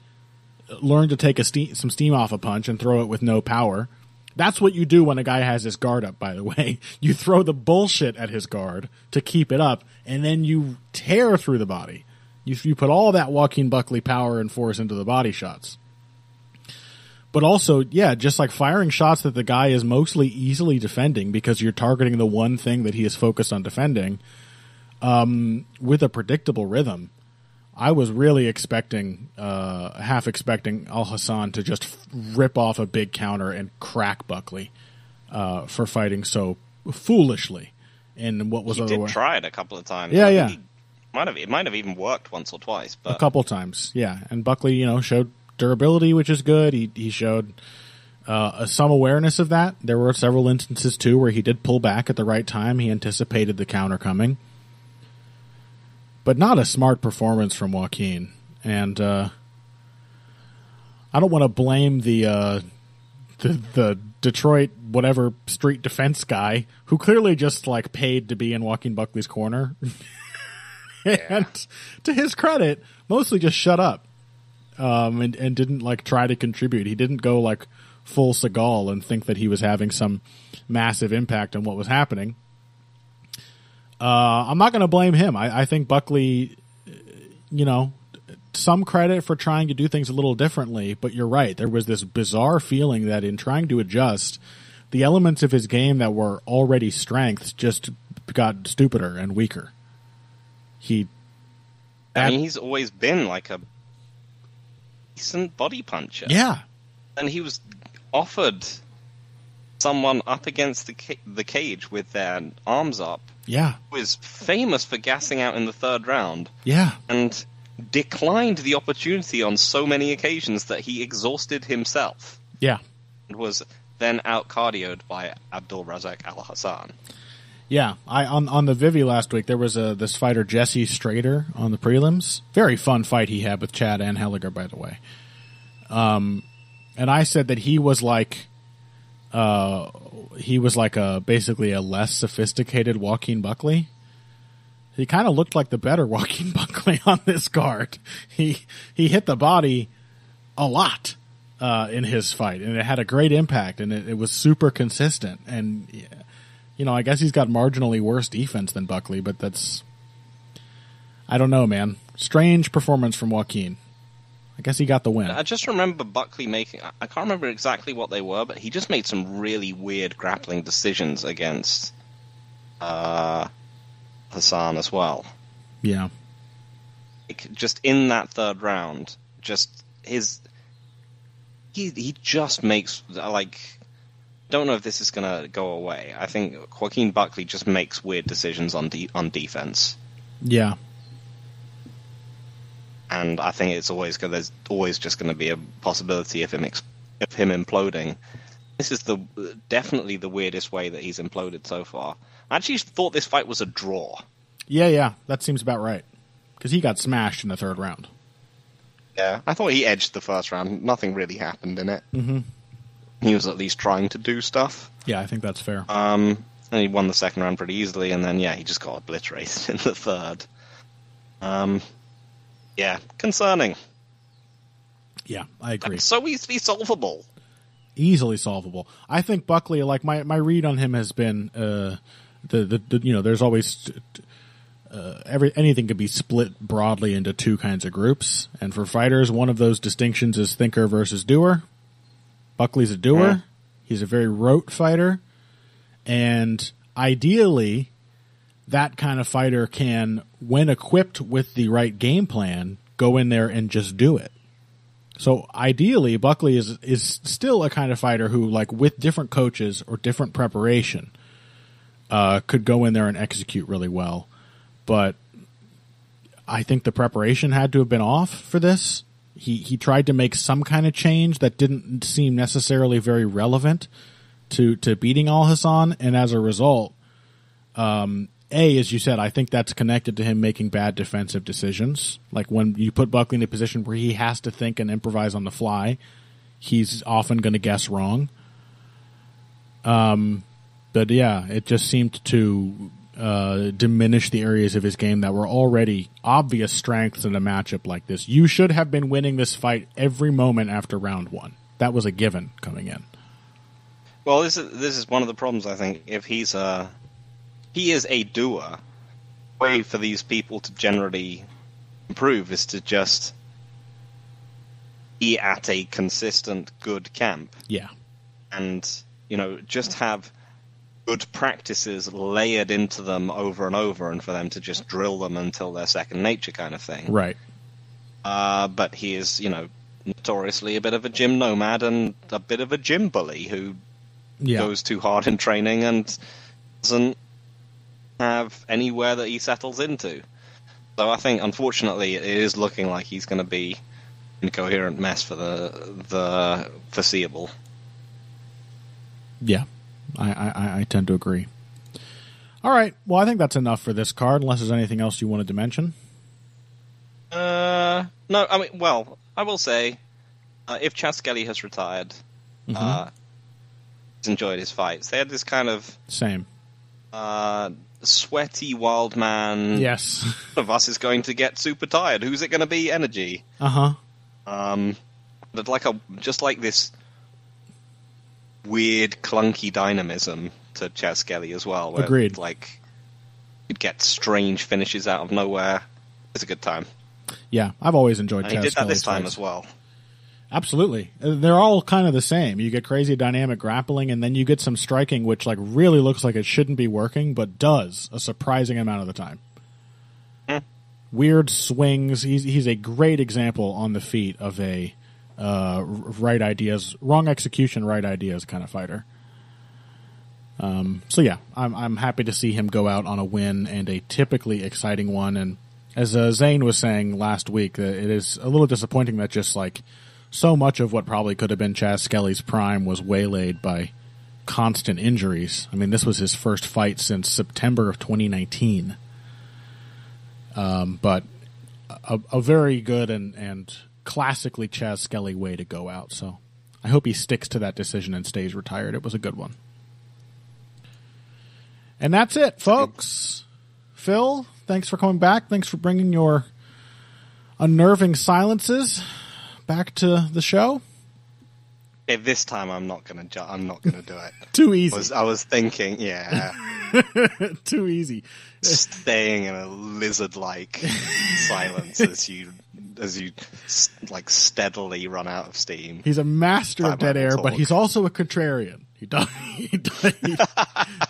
learn to take some steam off a punch and throw it with no power. That's what you do when a guy has his guard up, by the way. You throw the bullshit at his guard to keep it up, and then you tear through the body. You put all that Joaquin Buckley power and force into the body shots. But also, yeah, just like firing shots that the guy is mostly easily defending because you're targeting the one thing that he is focused on defending with a predictable rhythm. I was really half expecting Al-Hassan to just rip off a big counter and crack Buckley for fighting so foolishly in what was otherwise. He did try it a couple of times. Yeah, yeah. It might have even worked once or twice. But... a couple times, yeah. And Buckley, showed durability, which is good. He showed some awareness of that. There were several instances, too, where he did pull back at the right time. He anticipated the counter coming. But not a smart performance from Joaquin. And I don't want to blame the Detroit whatever street defense guy who clearly just like paid to be in Joaquin Buckley's corner. And to his credit, mostly just shut up and didn't like try to contribute. He didn't go like full Seagal and think that he was having some massive impact on what was happening. I'm not going to blame him. I think Buckley, some credit for trying to do things a little differently, but you're right. There was this bizarre feeling that in trying to adjust, the elements of his game that were already strengths just got stupider and weaker. He's always been like a decent body puncher. Yeah. And he was offered someone up against the cage with their arms up. Yeah. Who is famous for gassing out in the third round. Yeah. And declined the opportunity on so many occasions that he exhausted himself. Yeah. And was then out-cardioed by Abdul Razak Al-Hassan. Yeah. On the Vivi last week, there was this fighter, Jesse Strader, on the prelims. Very fun fight he had with Chad and Helliger, by the way. And I said that he was like... he was like basically a less sophisticated Joaquin Buckley. He kind of looked like the better Joaquin Buckley on this card. He hit the body a lot in his fight, and it had a great impact, and it was super consistent. And I guess he's got marginally worse defense than Buckley, but that's, I don't know, man. Strange performance from Joaquin. I guess he got the win. I just remember Buckley making... I can't remember exactly what they were, but he just made some really weird grappling decisions against Hassan as well. Yeah. Like, just in that third round, just his... He just makes, like... Don't know if this is going to go away. I think Joaquin Buckley just makes weird decisions on defense. Yeah. And I think it's always there's always just going to be a possibility of him imploding. This is definitely the weirdest way that he's imploded so far. I actually thought this fight was a draw. Yeah, that seems about right. Because he got smashed in the third round. Yeah, I thought he edged the first round. Nothing really happened in it. Mm-hmm. He was at least trying to do stuff. Yeah, I think that's fair. And he won the second round pretty easily, and then he just got obliterated in the third. Yeah, concerning. Yeah, I agree. That's so easily solvable. Easily solvable. I think Buckley, like my read on him has been, there's always anything could be split broadly into two kinds of groups, and for fighters, one of those distinctions is thinker versus doer. Buckley's a doer. Yeah. He's a very rote fighter, and ideally, that kind of fighter can, when equipped with the right game plan, go in there and just do it. So ideally, Buckley is still a kind of fighter who, like, with different coaches or different preparation, could go in there and execute really well. But I think the preparation had to have been off for this. He tried to make some kind of change that didn't seem necessarily very relevant to beating Al-Hassan, and as a result, as you said, I think that's connected to him making bad defensive decisions. Like, when you put Buckley in a position where he has to think and improvise on the fly, he's often going to guess wrong. But yeah, it just seemed to diminish the areas of his game that were already obvious strengths in a matchup like this. You should have been winning this fight every moment after round one. That was a given coming in. Well, this is one of the problems, I think. If he's he is a doer. The way for these people to generally improve is to just be at a consistent good camp. Yeah. And, you know, just have good practices layered into them over and over, and for them to just drill them until they're second nature kind of thing. Right. But he is, you know, notoriously a bit of a gym nomad and a bit of a gym bully who goes too hard in training and doesn't have anywhere that he settles into. So I think, unfortunately, it is looking like he's going to be an incoherent mess for the foreseeable. Yeah, I tend to agree. All right, well, I think that's enough for this card, unless there's anything else you wanted to mention. No, I mean, well, I will say, if Chas Skelly has retired, he's enjoyed his fights. They had this kind of... Same. Sweaty wild man. Yes. One of us is going to get super tired. Who's it going to be? Energy. Just like this weird clunky dynamism to Chas Skelly as well. Where, agreed. Like, you'd get strange finishes out of nowhere. It's a good time. Yeah, I've always enjoyed. And Chas he did that Skelly's this time as well. Absolutely. They're all kind of the same. You get crazy dynamic grappling, and then you get some striking, which like really looks like it shouldn't be working, but does a surprising amount of the time. Weird swings. He's a great example on the feet of a right ideas, wrong execution, right ideas kind of fighter. So yeah, I'm happy to see him go out on a win, and a typically exciting one. And as Zane was saying last week, it is a little disappointing that just like so much of what probably could have been Chas Skelly's prime was waylaid by constant injuries. I mean, this was his first fight since September of 2019. But a very good and classically Chas Skelly way to go out. So I hope he sticks to that decision and stays retired. It was a good one. And that's it, folks. Phil, thanks for coming back. Thanks for bringing your unnerving silences back to the show. Yeah, this time I'm not gonna do it. Too easy. I was thinking, yeah. Too easy. Staying in a lizard-like silence as you like steadily run out of steam. He's a master of dead air, but he's also a contrarian. He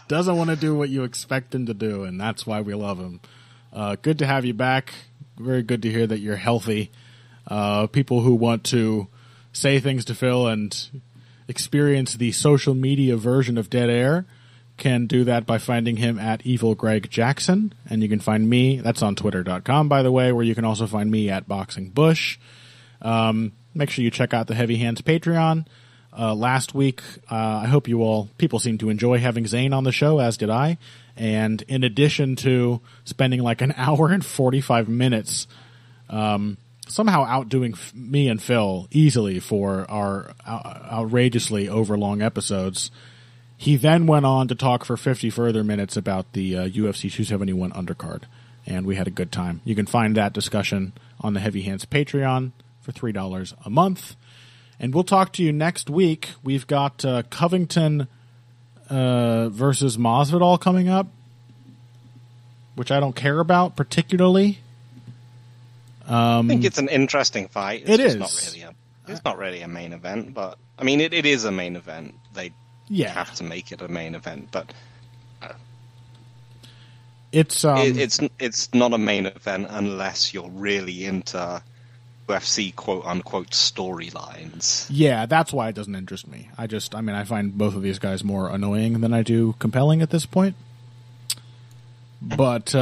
doesn't want to do what you expect him to do, and that's why we love him. Good to have you back. Very good to hear that you're healthy. People who want to say things to Phil and experience the social media version of Dead Air can do that by finding him at Evil Greg Jackson. And you can find me, that's on Twitter.com, by the way, where you can also find me at Boxing Bush. Make sure you check out the Heavy Hands Patreon. Last week, I hope people seemed to enjoy having Zane on the show, as did I. And in addition to spending like an hour and 45 minutes, somehow outdoing me and Phil easily for our outrageously overlong episodes. He then went on to talk for 50 further minutes about the UFC 271 undercard, and we had a good time. You can find that discussion on the Heavy Hands Patreon for $3 a month. And we'll talk to you next week. We've got Covington versus Masvidal coming up, which I don't care about particularly. I think it's an interesting fight. It's not really a main event, but I mean, it is a main event. They have to make it a main event, but It's not a main event unless you're really into UFC quote unquote storylines. Yeah, that's why it doesn't interest me. I find both of these guys more annoying than I do compelling at this point. But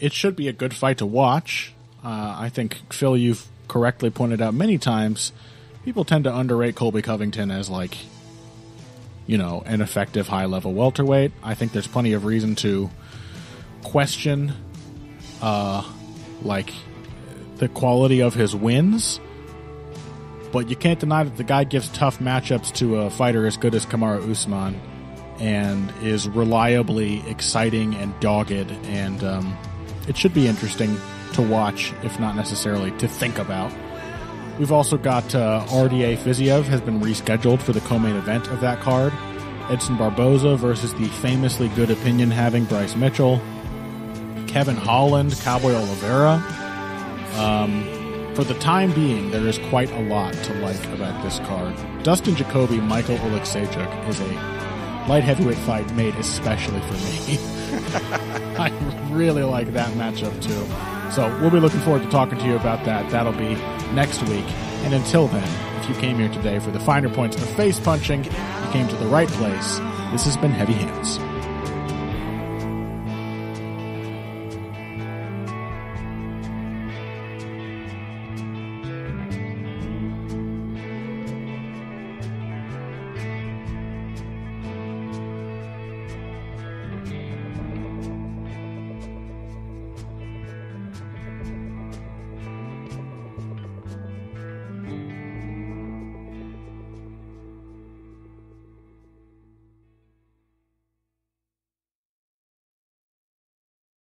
it should be a good fight to watch. I think, Phil, you've correctly pointed out many times, people tend to underrate Colby Covington as, like, you know, an effective high-level welterweight. I think there's plenty of reason to question, the quality of his wins. But you can't deny that the guy gives tough matchups to a fighter as good as Kamaru Usman and is reliably exciting and dogged, and it should be interesting to watch, if not necessarily to think about. We've also got RDA Fiziev has been rescheduled for the co-main event of that card. Edson Barboza versus the famously good opinion having Bryce Mitchell. Kevin Holland, Cowboy Oliveira. For the time being, there is quite a lot to like about this card. Dustin Jacoby, Michael Oleksichuk is a light heavyweight fight made especially for me. I really like that matchup too. So we'll be looking forward to talking to you about that. That'll be next week. And until then, if you came here today for the finer points of face punching, you came to the right place. This has been Heavy Hands.